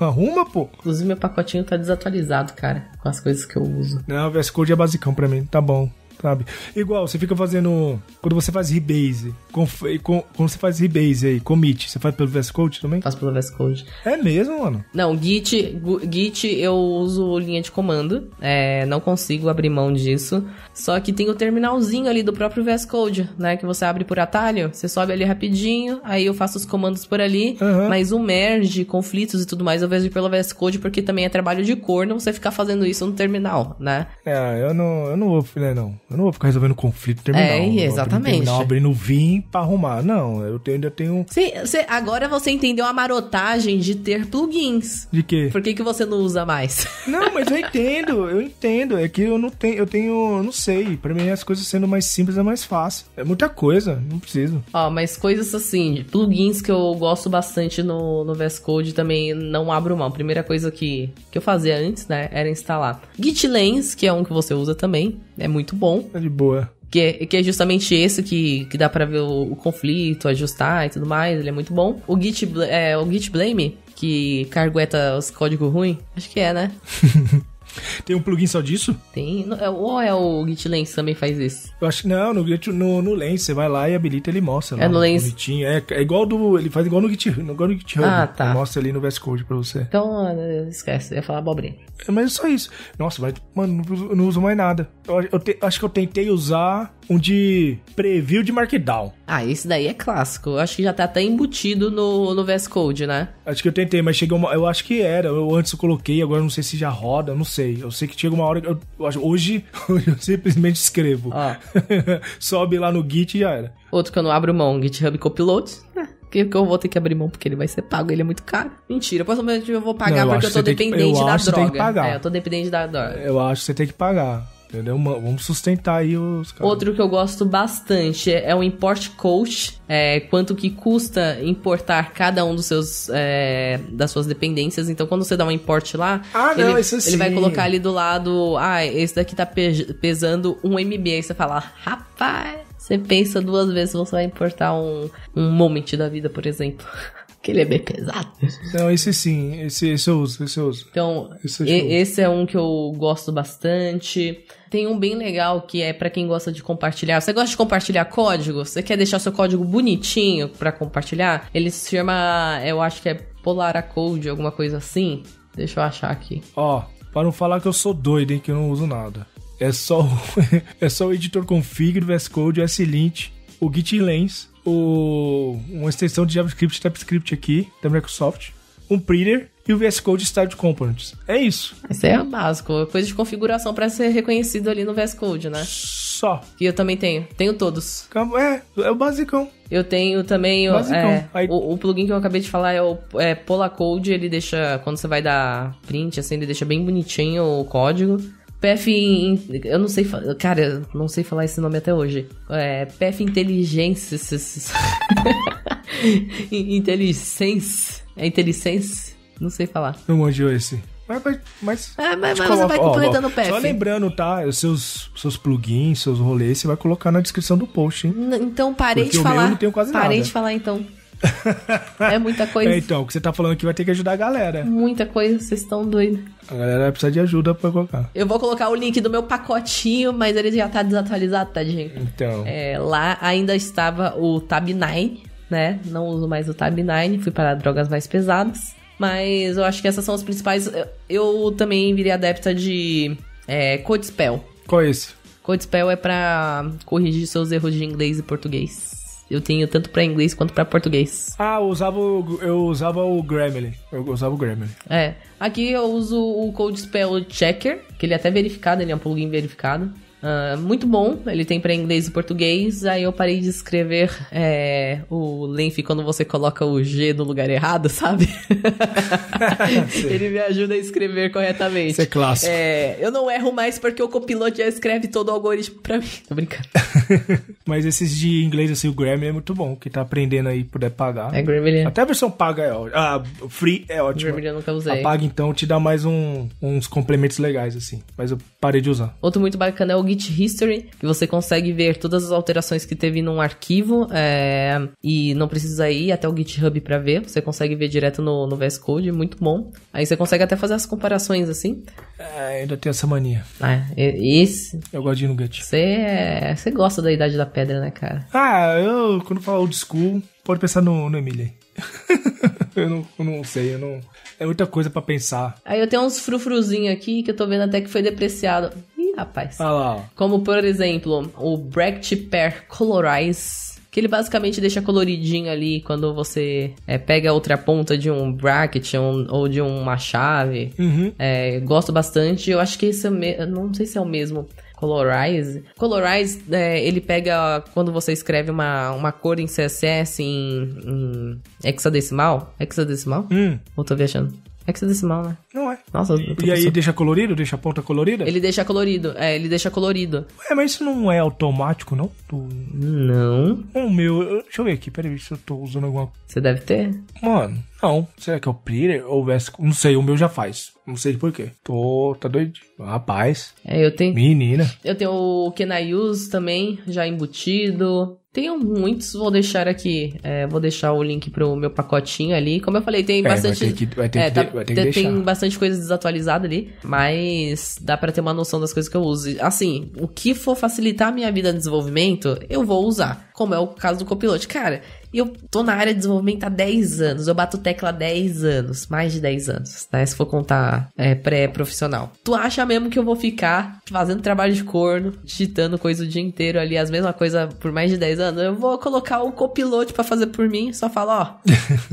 Arruma, pô. Inclusive, meu pacotinho tá desatualizado, cara, com as coisas que eu uso. Não, o VS Code é basicão pra mim, tá bom. Sabe? Igual, você fica fazendo... Quando você faz rebase... Quando você faz rebase aí, commit, você faz pelo VS Code também? Faço pelo VS Code. É mesmo, mano? Não, Git eu uso linha de comando. Não consigo abrir mão disso. Só que tem o terminalzinho ali do próprio VS Code, né? Que você abre por atalho, você sobe ali rapidinho, aí eu faço os comandos por ali, mas o merge, conflitos e tudo mais eu vejo pelo VS Code, porque também é trabalho de corno você ficar fazendo isso no terminal, né? Eu não vou, né, não. Eu não vou ficar resolvendo conflito terminal. É, exatamente. Terminal abrindo o Vim pra arrumar. Não, eu ainda tenho... Agora você entendeu a marotagem de ter plugins. De quê? Por que você não usa mais? Não, mas eu entendo. É que eu não sei. Pra mim as coisas sendo mais simples é mais fácil. É muita coisa, não preciso. Ó, mas coisas assim, plugins que eu gosto bastante no VS Code também não abro mão. Primeira coisa que eu fazia antes, né, era instalar GitLens, que é um que você usa também. É muito bom. É de boa. Que é justamente esse que dá pra ver o conflito, ajustar e tudo mais. Ele é muito bom. O Git Blame, que cargueta os códigos ruins. Acho que é, né? Tem um plugin só disso? Tem. Ou é o GitLens também faz isso? Eu acho que não, no Lens você vai lá e habilita, ele mostra. É lá, no Lens. Bonitinho. É igual do... Ele faz igual no GitHub. Ah, tá. Ele mostra ali no VS Code pra você. Então, esquece. Eu ia falar abobrinha. Mas é só isso. Nossa, mas, mano, não uso mais nada. Eu acho que eu tentei usar um de preview de Markdown. Ah, esse daí é clássico. Eu acho que já tá até embutido no VS Code, né? Acho que eu tentei, mas chegou uma... Eu acho que era. Eu antes eu coloquei, agora não sei se já roda, não sei. Eu sei que chega uma hora que hoje eu simplesmente escrevo. Ah. Sobe lá no Git e já era. Outro que eu não abro mão, GitHub Copilot. Que eu vou ter que abrir mão porque ele vai ser pago, ele é muito caro. Mentira, possivelmente eu vou pagar porque eu tô dependente da droga. É, eu tô dependente da droga. Eu acho que você tem que pagar. Entendeu? Vamos sustentar aí os caras. Outro que eu gosto bastante é o Import Coach. Quanto que custa importar cada um dos seus das suas dependências. Então, quando você dá um import lá, ele vai colocar ali do lado, esse daqui tá pesando 1 MB. Aí você fala, rapaz, você pensa 2 vezes, você vai importar um moment da vida, por exemplo. Que ele é bem pesado. Não, esse sim. Esse eu uso. Então, esse é um que eu gosto bastante. Tem um bem legal que é pra quem gosta de compartilhar. Você gosta de compartilhar código? Você quer deixar seu código bonitinho pra compartilhar? Ele se chama, eu acho que é Polaracode, alguma coisa assim. Deixa eu achar aqui. Ó, pra não falar que eu sou doido, hein, que eu não uso nada. É só o editor config do VS Code, o S-Lint, o GitLens, uma extensão de JavaScript, TypeScript aqui, da Microsoft, um printer e o VS Code Start Components. É isso. Isso é básico, coisa de configuração pra ser reconhecido ali no VS Code, né? Só. E eu também tenho todos. É o basicão. Eu tenho também o plugin que eu acabei de falar, é o Polacode, ele deixa, quando você vai dar print, assim, ele deixa bem bonitinho o código. Eu não sei... Cara, eu não sei falar esse nome até hoje. PF Inteligências. Inteligência. Não sei falar. Não manjou esse. Mas você vai completando o PF. Só lembrando, tá? Os seus plugins, seus rolês, você vai colocar na descrição do post, hein? Então, parei de falar. Eu não tenho quase nada. Parei de falar, então. É muita coisa. Então, o que você tá falando aqui vai ter que ajudar a galera. Muita coisa, vocês estão doidos. A galera vai precisar de ajuda pra colocar. Eu vou colocar o link do meu pacotinho, mas ele já tá desatualizado, tadinho. Então. Lá ainda estava o Tabnine, né? Não uso mais o Tabnine, fui para drogas mais pesadas. Mas eu acho que essas são as principais. Eu também virei adepta de Codespell. Qual é esse? Codespell é pra corrigir seus erros de inglês e português. Eu tenho tanto pra inglês quanto pra português. Eu usava o Grammarly. É. Aqui eu uso o Codespell Checker, que ele é até verificado, ele é um plugin verificado. Muito bom, ele tem pra inglês e português. Aí eu parei de escrever o length quando você coloca o G no lugar errado, sabe? Ele me ajuda a escrever corretamente. Isso é clássico. Eu não erro mais porque o Copilot já escreve todo o algoritmo pra mim. Tô brincando. Mas esses de inglês, assim, o Grammarly é muito bom. Quem tá aprendendo aí, puder pagar. Grammarly. Até a versão paga é ótima. Free é ótima. Grammarly eu nunca usei. A paga, então, te dá mais uns complementos legais, assim. Mas eu parei de usar. Outro muito bacana é o Git History, que você consegue ver todas as alterações que teve num arquivo e não precisa ir até o GitHub pra ver, você consegue ver direto no VS Code, muito bom. Aí você consegue até fazer as comparações assim. Ainda tenho essa mania. Esse... Eu gosto de ir no Git. Você gosta da idade da pedra, né, cara? Eu, quando falo old school, pode pensar no Emílio aí. Eu não sei. É muita coisa pra pensar. Aí eu tenho uns frufruzinhos aqui que eu tô vendo até que foi depreciado. Ih, rapaz. Ah lá, ó. Como, por exemplo, o Brecht Per Colorize, que ele basicamente deixa coloridinho ali quando você pega outra ponta de um bracket ou de uma chave. Gosto bastante. Eu acho que esse é o mesmo. Não sei se é o mesmo. Colorize. Colorize, ele pega quando você escreve uma cor em CSS em hexadecimal. Hexadecimal? Ou tô viajando? Hexadecimal, né? Não é. Nossa, e aí deixa colorido? Deixa a ponta colorida? Ele deixa colorido. É, ele deixa colorido. Ué, mas isso não é automático, não? Não. O meu... Deixa eu ver aqui, peraí, se eu tô usando alguma coisa. Você deve ter. Mano, não. Será que é o Prettier ou o VS? Não sei, o meu já faz. Não sei por quê. Tá doido. Rapaz. É, eu tenho... Menina. Eu tenho o Can I Use também, já embutido... Tenho muitos, vou deixar aqui, vou deixar o link pro meu pacotinho ali. Como eu falei, tem bastante... Tem bastante coisa desatualizada ali, mas dá pra ter uma noção das coisas que eu uso. Assim, o que for facilitar a minha vida de desenvolvimento, eu vou usar. Como é o caso do Copilot. Cara, eu tô na área de desenvolvimento há 10 anos, eu bato tecla há 10 anos, mais de 10 anos, né? Se for contar pré-profissional. Tu acha mesmo que eu vou ficar fazendo trabalho de corno, digitando coisa o dia inteiro ali, as mesmas coisas por mais de 10 anos? Eu vou colocar o Copilot pra fazer por mim, só falo,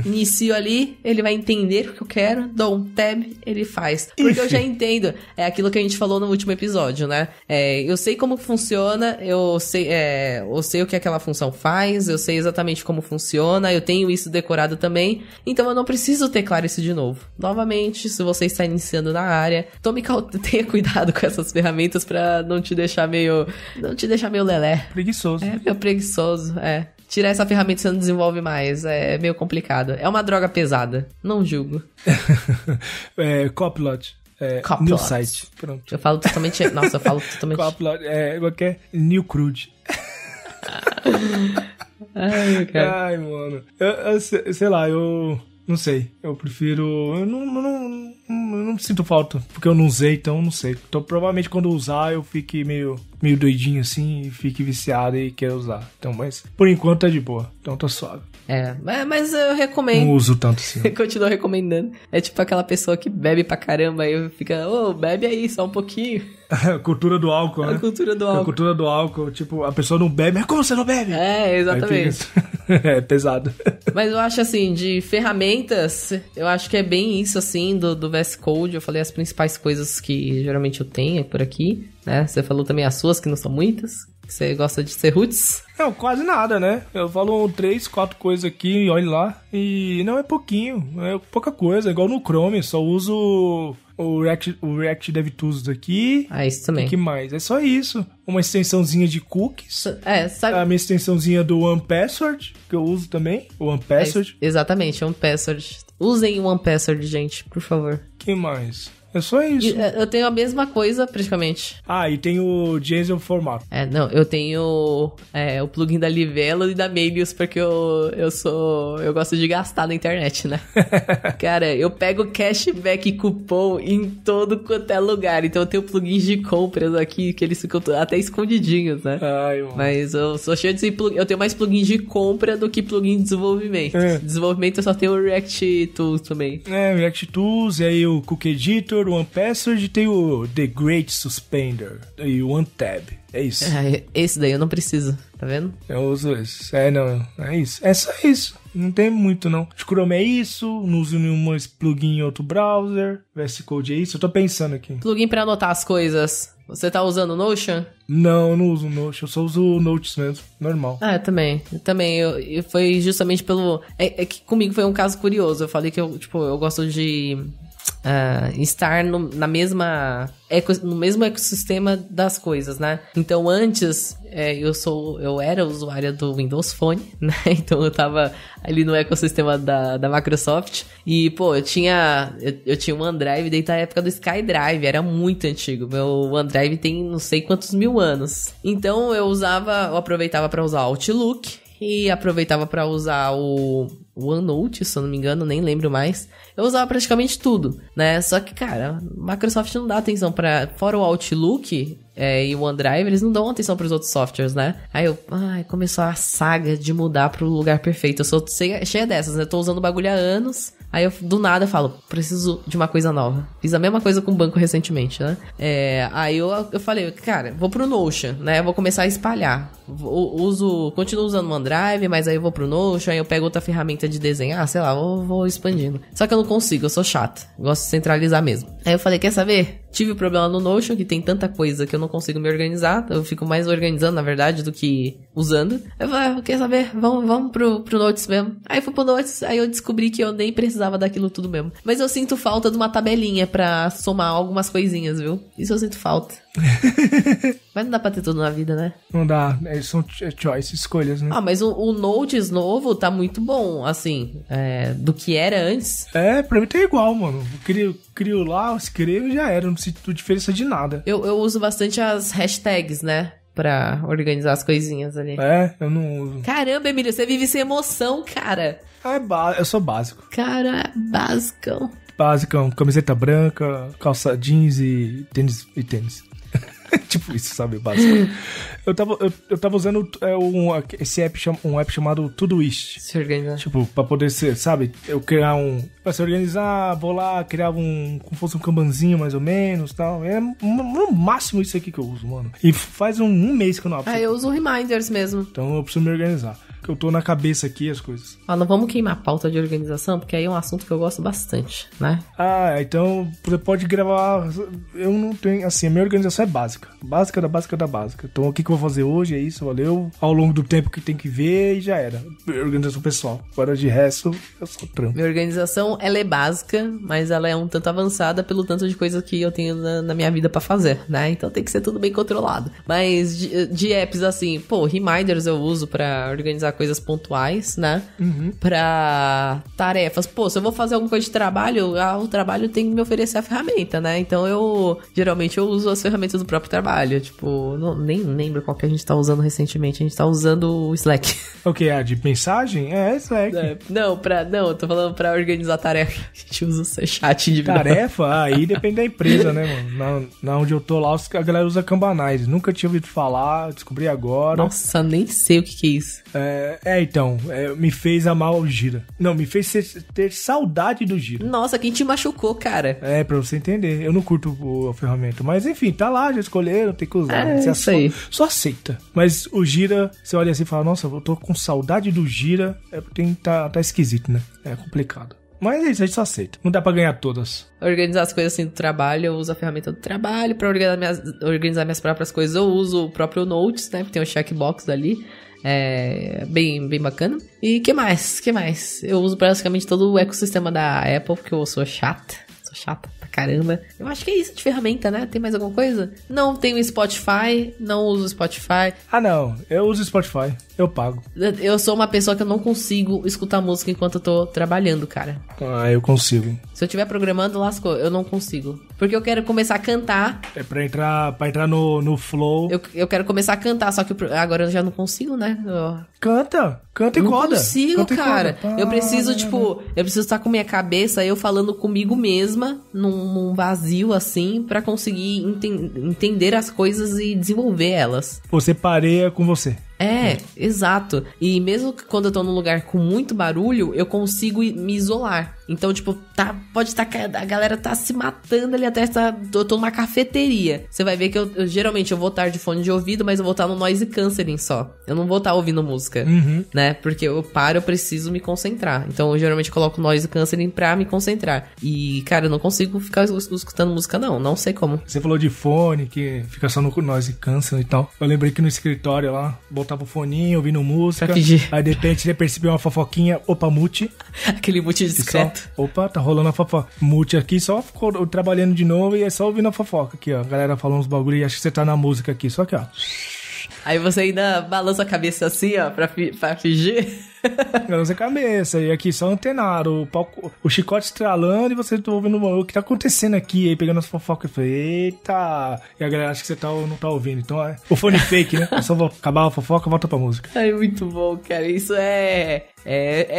inicio ali, ele vai entender o que eu quero, dou um tab, ele faz. Porque eu já entendo, é aquilo que a gente falou no último episódio, né? Eu sei como funciona, eu sei o que aquela função faz, eu sei exatamente como funciona, eu tenho isso decorado também, então eu não preciso teclar isso de novo. Novamente, se você está iniciando na área, tenha cuidado com essas ferramentas pra não te deixar meio lelé. Preguiçoso. Meio preguiçoso, Tirar essa ferramenta você não desenvolve mais, é meio complicado. É uma droga pesada, não julgo. Copilot. New site, pronto. Eu falo totalmente... Nossa, eu falo totalmente... Copilot, qualquer New Crude. Ai, mano. Eu sei lá, eu não sei. Eu prefiro... Eu não sinto falta, porque eu não usei, então não sei. Então provavelmente quando eu usar eu fique meio doidinho assim, e fique viciado e quero usar. Então, mas por enquanto tá de boa, então tô suave. Mas eu recomendo. Não uso tanto assim. Continuo recomendando. É tipo aquela pessoa que bebe pra caramba e fica, bebe aí, só um pouquinho. Cultura do álcool, né? Cultura do álcool, tipo, a pessoa não bebe, mas como você não bebe? Exatamente. É pesado. Mas eu acho assim, de ferramentas, eu acho que é bem isso assim, do VS Code. Eu falei as principais coisas que geralmente eu tenho por aqui, né? Você falou também as suas, que não são muitas. Você gosta de ser roots? Não, quase nada, né? Eu falo 3, 4 coisas aqui e olha lá. E não é pouquinho, é pouca coisa. Igual no Chrome, só uso o React DevTools daqui. Isso também. O que mais? É só isso. Uma extensãozinha de cookies. Sabe? A minha extensãozinha do OnePassword, que eu uso também. O OnePassword. Exatamente, OnePassword. Usem o OnePassword, gente, por favor. O que mais? É só isso. Eu tenho a mesma coisa, praticamente. E tem o JSON formato. Não, eu tenho o plugin da Livelo e da Mailius, porque eu gosto de gastar na internet, né? Cara, eu pego cashback e cupom em todo quanto é lugar, então eu tenho plugins de compras aqui, que eles ficam até escondidinhos, né? Mano. Mas eu sou cheio de plugin, eu tenho mais plugins de compra do que plugin de desenvolvimento. Desenvolvimento eu só tenho o React Tools também. O React Tools, e aí o Cook Editor, o OnePassword, tem o The Great Suspender e o OneTab. É isso. Esse daí eu não preciso, tá vendo? Eu uso esse. É isso. É só isso. Não tem muito, não. De Chrome é isso, não uso nenhum plugin em outro browser. VS Code é isso, eu tô pensando aqui. Plugin pra anotar as coisas. Você tá usando o Notion? Não, eu não uso o Notion, eu só uso o Notes mesmo, normal. Eu também. Eu foi justamente pelo... que comigo foi um caso curioso. Eu falei que eu gosto de... estar no mesmo ecossistema das coisas, né? Então, antes, eu era usuária do Windows Phone, né? Então, eu tava ali no ecossistema da Microsoft. E, eu tinha um OneDrive desde a época do SkyDrive. Era muito antigo. Meu OneDrive tem não sei quantos mil anos. Então, eu aproveitava pra usar Outlook. E aproveitava pra usar o OneNote, se eu não me engano, nem lembro mais. Eu usava praticamente tudo, né? Só que, cara, Microsoft não dá atenção pra... Fora o Outlook e o OneDrive, eles não dão atenção pros outros softwares, né? Aí começou a saga de mudar pro lugar perfeito. Eu sou cheia dessas, né? Eu tô usando o bagulho há anos. Aí eu, do nada, eu falo, preciso de uma coisa nova. Fiz a mesma coisa com o banco recentemente, né? Aí eu falei, cara, vou pro Notion, né? Eu vou começar a espalhar. Continuo usando o OneDrive, mas aí eu vou pro Notion, aí eu pego outra ferramenta de desenhar, sei lá, vou expandindo. Só que eu não consigo, eu sou chato, gosto de centralizar mesmo. Aí eu falei, quer saber? Tive um problema no Notion, que tem tanta coisa que eu não consigo me organizar, eu fico mais organizando, na verdade, do que usando. Eu falei, quer saber? Vamos pro Notes mesmo. Aí fui pro Notes, aí eu descobri que eu nem precisava daquilo tudo mesmo. Mas eu sinto falta de uma tabelinha pra somar algumas coisinhas, viu? Isso eu sinto falta. Mas não dá pra ter tudo na vida, né? Não dá, são choice, escolhas, né? Ah, mas o Notes novo tá muito bom, assim, do que era antes. É, pra mim tá igual, mano. Crio lá, escrevo e já era, não sinto diferença de nada. Eu uso bastante as hashtags, né? Pra organizar as coisinhas ali. É, eu não uso. Caramba, Emílio, você vive sem emoção, cara. Eu sou básico. Cara, basicão, camiseta branca, calça jeans e tênis. Tipo isso, sabe? Básico. Eu tava usando um app chamado Todoist. Se organizar. Tipo, pra poder ser, sabe? Eu criar um... Pra se organizar, vou lá, criar um... Como fosse um kanbanzinho, mais ou menos, tal. É no máximo isso aqui que eu uso, mano. E faz um mês que eu não abro. Eu uso reminders mesmo. Então eu preciso me organizar. Eu tô na cabeça aqui as coisas. Não vamos queimar a pauta de organização, porque aí é um assunto que eu gosto bastante, né? Então você pode gravar... Eu não tenho... Assim, a minha organização é básica. Básica da básica da básica. Então o que eu vou fazer hoje é isso, valeu. Ao longo do tempo que tem que ver e já era. Organização pessoal. Agora de resto, eu só trampo. Minha organização, ela é básica, mas ela é um tanto avançada pelo tanto de coisa que eu tenho na minha vida pra fazer, né? Então tem que ser tudo bem controlado. Mas de apps assim, reminders eu uso pra organizar coisas pontuais, né? Uhum. Pra tarefas. Se eu vou fazer alguma coisa de trabalho, o trabalho tem que me oferecer a ferramenta, né? Então geralmente eu uso as ferramentas do próprio trabalho. Nem lembro qual que a gente tá usando recentemente. A gente tá usando o Slack. O que é? De mensagem? É, Slack. Não, eu tô falando pra organizar tarefa. A gente usa o seu chat individual. Tarefa? Aí depende da empresa, né, mano? Na onde eu tô lá, a galera usa Tabnine. Nunca tinha ouvido falar, descobri agora. Nossa, nem sei o que é isso. Me fez amar o Gira. Não, me fez ter saudade do Gira. Nossa, quem te machucou, cara? É, pra você entender. Eu não curto a ferramenta. Mas, enfim, tá lá, já escolheram, tem que usar. Você só aceita. Mas o Gira, você olha assim e fala, nossa, eu tô com saudade do Gira. Tá esquisito, né? É complicado. Mas é isso, a gente só aceita. Não dá pra ganhar todas. Organizar as coisas assim do trabalho, eu uso a ferramenta do trabalho. Pra organizar minhas próprias coisas, eu uso o próprio Notes, né? Tem um checkbox ali. É bem, bem bacana. E que mais? Eu uso praticamente todo o ecossistema da Apple, porque eu sou chata. Sou chata pra caramba. Eu acho que é isso de ferramenta, né? Tem mais alguma coisa? Não tenho Spotify, não uso Spotify. Não. Eu uso Spotify. Eu pago. Eu sou uma pessoa que eu não consigo escutar música enquanto eu tô trabalhando, cara. Eu consigo. Se eu estiver programando, lascou. Eu não consigo. Porque eu quero começar a cantar. É pra entrar no flow. Eu quero começar a cantar, só que agora eu já não consigo, né? Canta e coda. Eu não consigo, cara. Eu preciso estar com minha cabeça, eu falando comigo mesma, num vazio, assim, pra conseguir entender as coisas e desenvolver elas. Você pareia com você. Exato. E mesmo que quando eu tô num lugar com muito barulho, eu consigo me isolar. Então, a galera tá se matando ali atrás, eu tô numa cafeteria. Você vai ver que geralmente eu vou estar de fone de ouvido, mas eu vou estar no noise cancelling só. Eu não vou estar ouvindo música, né? Porque eu preciso me concentrar. Então, eu geralmente coloco noise cancelling pra me concentrar. E, cara, eu não consigo ficar escutando música, não sei como. Você falou de fone, que fica só no noise cancelling e tal. Eu lembrei que no escritório lá, botava o foninho, ouvindo música. Aí, de repente, você percebeu uma fofoquinha, opa, mute. Aquele mute discreto. Opa, tá rolando a fofoca. Mute aqui, só ficou trabalhando de novo e é só ouvindo a fofoca aqui, ó. A galera falando uns bagulho e acho que você tá na música aqui, só que, ó. Aí você ainda balança a cabeça assim, ó, pra fingir. Balança a cabeça. E aqui só antenado, o chicote estralando e você tá ouvindo o que tá acontecendo aqui, aí pegando as fofocas. Eu falei, eita! E a galera acha que você não tá ouvindo. Então é o fone fake, né? Eu só vou acabar a fofoca e volta pra música. Ai, muito bom, cara. Isso é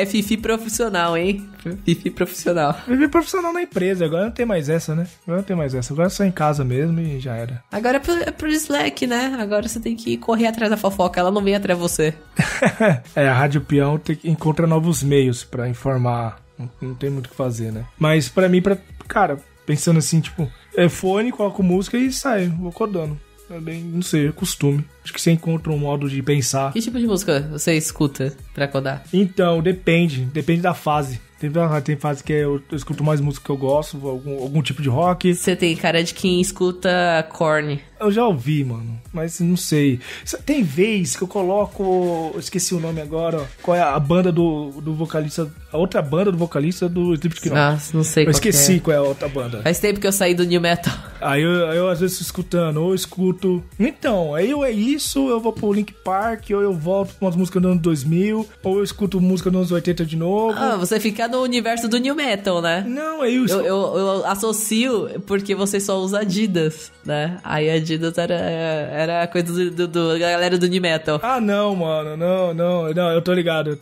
fifi profissional, hein? Fifi profissional. Fifi profissional na empresa. Agora não tem mais essa, né? Agora é só em casa mesmo e já era. Agora é pro Slack, né? Agora você tem que correr atrás da fofoca. Ela não vem atrás de você. A Rádio Peão encontra novos meios pra informar. Não tem muito o que fazer, né? Mas pra mim, cara, pensando assim, fone, coloco música e saio. Vou acordando. Também, não sei, é costume. Acho que você encontra um modo de pensar. Que tipo de música você escuta pra codar? Então, depende da fase. Tem fase que eu escuto mais música que eu gosto, algum tipo de rock. Você tem cara de quem escuta Korn. Eu já ouvi, mano, mas não sei. Tem vez que eu coloco... Eu esqueci o nome agora, ó. Qual é a banda do vocalista... A outra banda do vocalista do Slipknot. Nossa, não sei qual é. Eu esqueci qual é a outra banda. Faz tempo que eu saí do New Metal. Aí eu às vezes escutando, ou eu escuto... Então, aí eu é isso, eu vou pro Link Park, ou eu volto pra umas músicas do ano 2000, ou eu escuto música dos anos 80 de novo. Ah, você fica no universo do New Metal, né? Não, é isso. Eu associo porque você só usa Adidas, né? Aí Adidas era coisa da galera do New Metal. Ah, não, mano. Não, eu tô ligado,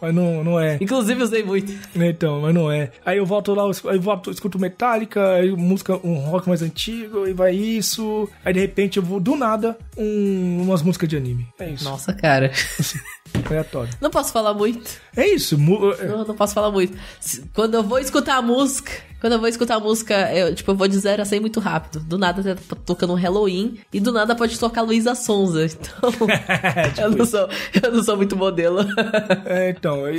Mas não é. Inclusive, eu usei muito. Então, mas não é. Aí eu volto lá, eu escuto Metallica, aí música, um rock mais antigo, e vai isso. Aí, de repente, eu vou, do nada, umas músicas de anime. É isso. Nossa, cara. Aleatório. Não posso falar muito. É isso. Não posso falar muito. Quando eu vou escutar a música, eu vou de 0 a 100 muito rápido. Do nada tá tocando um Halloween e do nada pode tocar Luísa Sonza. Então, eu não sou muito modelo.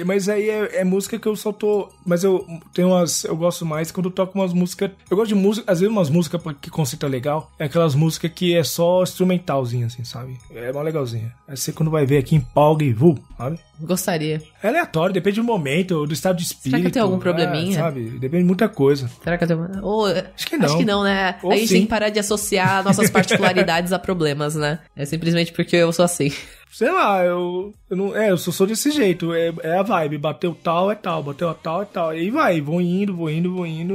Mas aí é música que eu só tô... Mas eu tenho umas... Eu gosto mais quando eu toco umas músicas... Eu gosto de música... Às vezes umas músicas que conceito é legal. É aquelas músicas que é só instrumentalzinha, assim, sabe? É uma legalzinha. Aí você quando vai ver aqui empolga e vu, sabe? Gostaria. É aleatório, depende do momento, do estado de espírito. Será que tem algum probleminha? Sabe? Depende de muita coisa. Será que eu tenho... Acho que não, né? Ou a gente tem que parar de associar nossas particularidades a problemas, né? É simplesmente porque eu sou assim. Sei lá, eu sou desse jeito, é a vibe, bateu tal é tal, bateu tal é tal, e aí vai, vou indo,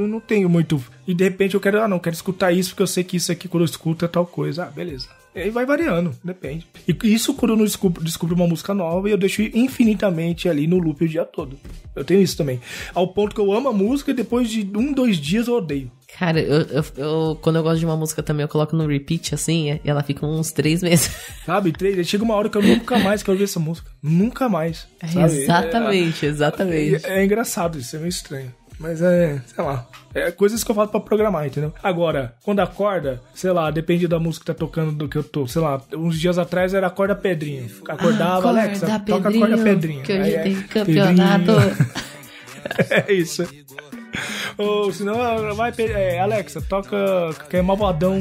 não tenho muito, e de repente eu quero, quero escutar isso, porque eu sei que isso aqui quando eu escuto é tal coisa, beleza, e aí vai variando, depende, e isso quando eu não descubro uma música nova e eu deixo infinitamente ali no loop o dia todo, eu tenho isso também, ao ponto que eu amo a música e depois de 1-2 dias eu odeio. Cara, eu quando eu gosto de uma música também, eu coloco no repeat, assim, e ela fica uns 3 meses. Sabe, 3, chega uma hora que eu nunca mais quero ouvir essa música. Nunca mais, sabe? Exatamente. É engraçado isso, é meio estranho. Mas é, sei lá, é coisas que eu falo pra programar, entendeu? Agora, quando acorda, sei lá, depende da música que tá tocando do que eu tô, sei lá, uns dias atrás era Acorda Pedrinha. Acordava, Alexa, toca Acorda Pedrinha. Que hoje tem campeonato. É isso. Ou senão vai... Alexa, toca Malvadão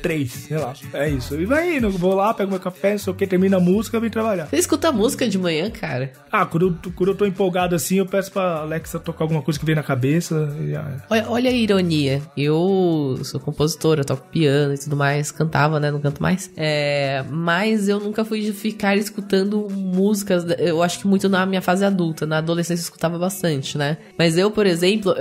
3, sei lá. É isso. E vai indo. Vou lá, pego meu café, não sei o que, termina a música, vem trabalhar. Você escuta música de manhã, cara? Ah, quando eu tô empolgado assim, eu peço pra Alexa tocar alguma coisa que vem na cabeça. E... Olha a ironia. Eu sou compositora, eu toco piano e tudo mais. Cantava, né? Não canto mais. Mas eu nunca fui de ficar escutando músicas. Eu acho que muito na minha fase adulta. Na adolescência eu escutava bastante, né? Mas eu, por exemplo,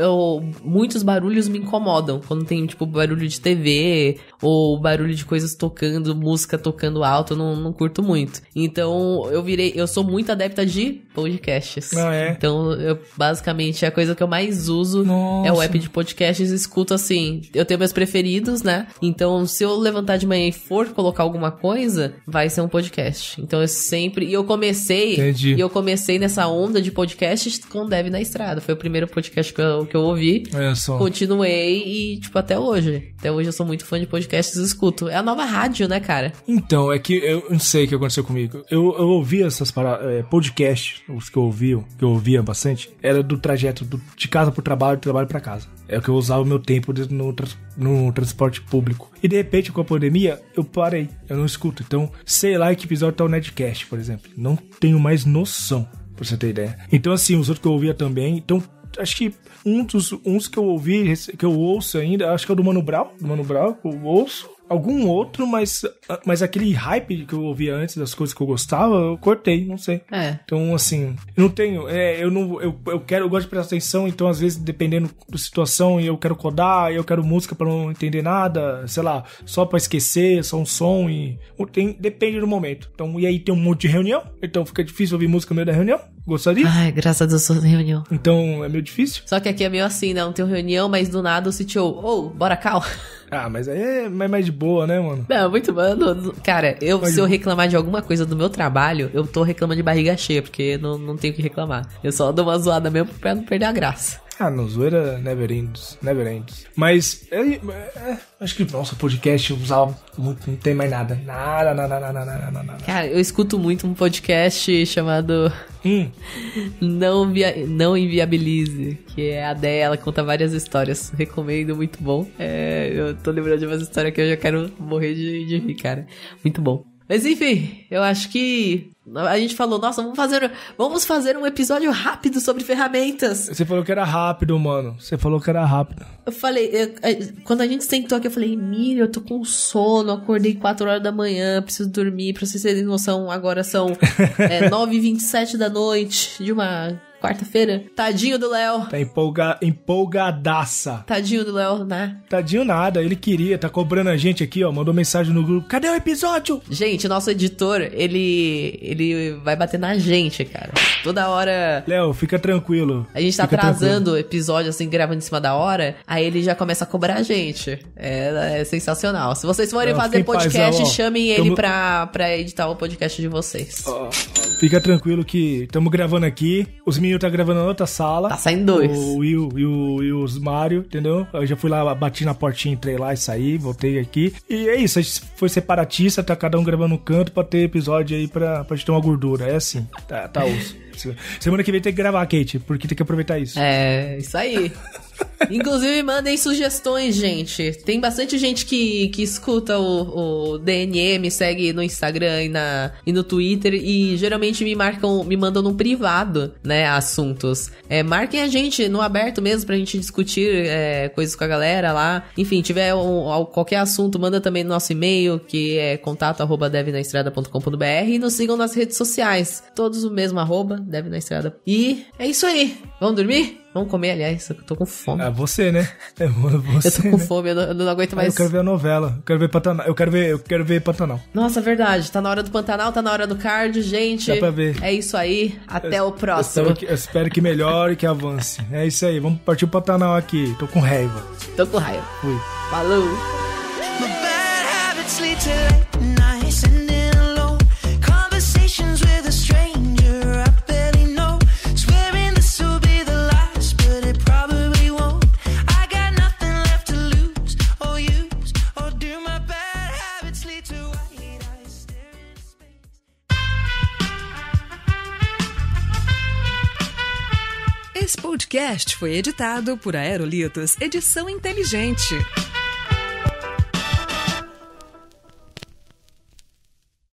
muitos barulhos me incomodam. Quando tem, tipo, barulho de TV ou barulho de coisas tocando, música tocando alto, eu não curto muito. Então, eu sou muito adepta de podcasts. Ah, é? Então, basicamente, a coisa que eu mais uso é o app de podcasts. Escuto, assim, eu tenho meus preferidos, né? Então, se eu levantar de manhã e for colocar alguma coisa, vai ser um podcast. Então, eu sempre... E eu comecei nessa onda de podcasts com Dev na Estrada. Foi o primeiro podcast que eu ouvi. Continuei e, até hoje. Até hoje eu sou muito fã de podcasts e escuto. É a nova rádio, né, cara? Então, é que eu não sei o que aconteceu comigo. Eu ouvia essas podcasts, os que eu ouvia bastante, era do trajeto de casa pro trabalho, de trabalho pra casa. É o que eu usava o meu tempo no transporte público. E de repente, com a pandemia, eu parei. Eu não escuto. Então, sei lá que episódio tá o Nedcast, por exemplo. Não tenho mais noção, pra você ter ideia. Então, assim, os outros que eu ouvia também, então... Acho que uns que eu ouvi, que eu ouço ainda, acho que é o do Mano Brown. Do Mano Brown, eu ouço. Algum outro, mas aquele hype que eu ouvia antes das coisas que eu gostava, eu cortei, não sei. Então, assim, não tenho... eu gosto de prestar atenção, então, às vezes, dependendo da situação, eu quero codar, eu quero música pra não entender nada, sei lá, só pra esquecer, só um som e... Depende do momento. Então, e aí tem um monte de reunião, então fica difícil ouvir música no meio da reunião. Gostaria? Ai, graças a Deus, eu sou reunião. Então, é meio difícil. Só que aqui é meio assim, não tem reunião, mas do nada o CTO, bora cal. Ah, mas aí é mais de boa, né, mano? Não, muito mano. Cara, se eu reclamar de alguma coisa do meu trabalho, eu tô reclamando de barriga cheia, porque não tenho o que reclamar. Eu só dou uma zoada mesmo pra não perder a graça. Ah, não, zoeira never ends, never ends. Mas, acho que, nossa, podcast, eu usava muito, não tem mais nada. Nada. Cara, eu escuto muito um podcast chamado Não Inviabilize, que é a Déia, ela conta várias histórias. Recomendo, muito bom. É, eu tô lembrando de umas histórias que eu já quero morrer de rir, cara. Muito bom. Mas enfim, eu acho que a gente falou, nossa, vamos fazer um episódio rápido sobre ferramentas. Você falou que era rápido, mano. Eu falei, quando a gente sentou aqui, eu falei, Emílio, eu tô com sono, acordei 4 horas da manhã, preciso dormir. Pra vocês terem noção, agora são 9h27 da noite de uma quarta-feira. Tadinho do Léo. Tá empolgadaça. Tadinho do Léo, né? Tadinho nada, ele queria, tá cobrando a gente aqui, ó, mandou mensagem no grupo. Cadê o episódio? Gente, nosso editor, ele vai bater na gente, cara. Toda hora... Léo, fica tranquilo. A gente tá atrasando o episódio, assim, gravando em cima da hora, aí ele já começa a cobrar a gente. É sensacional. Se vocês forem fazer podcast, paz, chamem ele pra editar o podcast de vocês. Fica tranquilo que estamos gravando aqui, os meninos tá gravando na outra sala. Tá saindo dois. O Will e os Mário, entendeu? Eu já fui lá, bati na portinha, entrei lá e saí, voltei aqui. E é isso, a gente foi separatista, tá cada um gravando um canto pra ter episódio aí pra gente ter uma gordura. É assim, tá osso. Semana que vem tem que gravar, Kate, porque tem que aproveitar isso. É, isso aí. Inclusive, mandem sugestões, gente. Tem bastante gente que escuta o DNE, me segue no Instagram e no Twitter, e geralmente me mandam no privado, né, assuntos. Marquem a gente no aberto mesmo pra gente discutir coisas com a galera lá. Enfim, tiver qualquer assunto, manda também no nosso e-mail, que é contato@devnaestrada.com.br, e nos sigam nas redes sociais. Todos o mesmo @ Dev na Estrada. E é isso aí. Vamos dormir? Vamos comer, aliás, eu tô com fome. Você, né? Eu tô com fome, eu não aguento mais. Eu quero ver a novela, eu quero ver Pantanal. Eu quero ver Pantanal. Nossa, verdade. Tá na hora do Pantanal, tá na hora do card, gente. Dá pra ver. É isso aí. Até o próximo. Eu espero que melhore e que avance. É isso aí. Vamos partir o Pantanal aqui. Tô com raiva. Fui. Falou. Esse podcast foi editado por Aerolitos Edição Inteligente.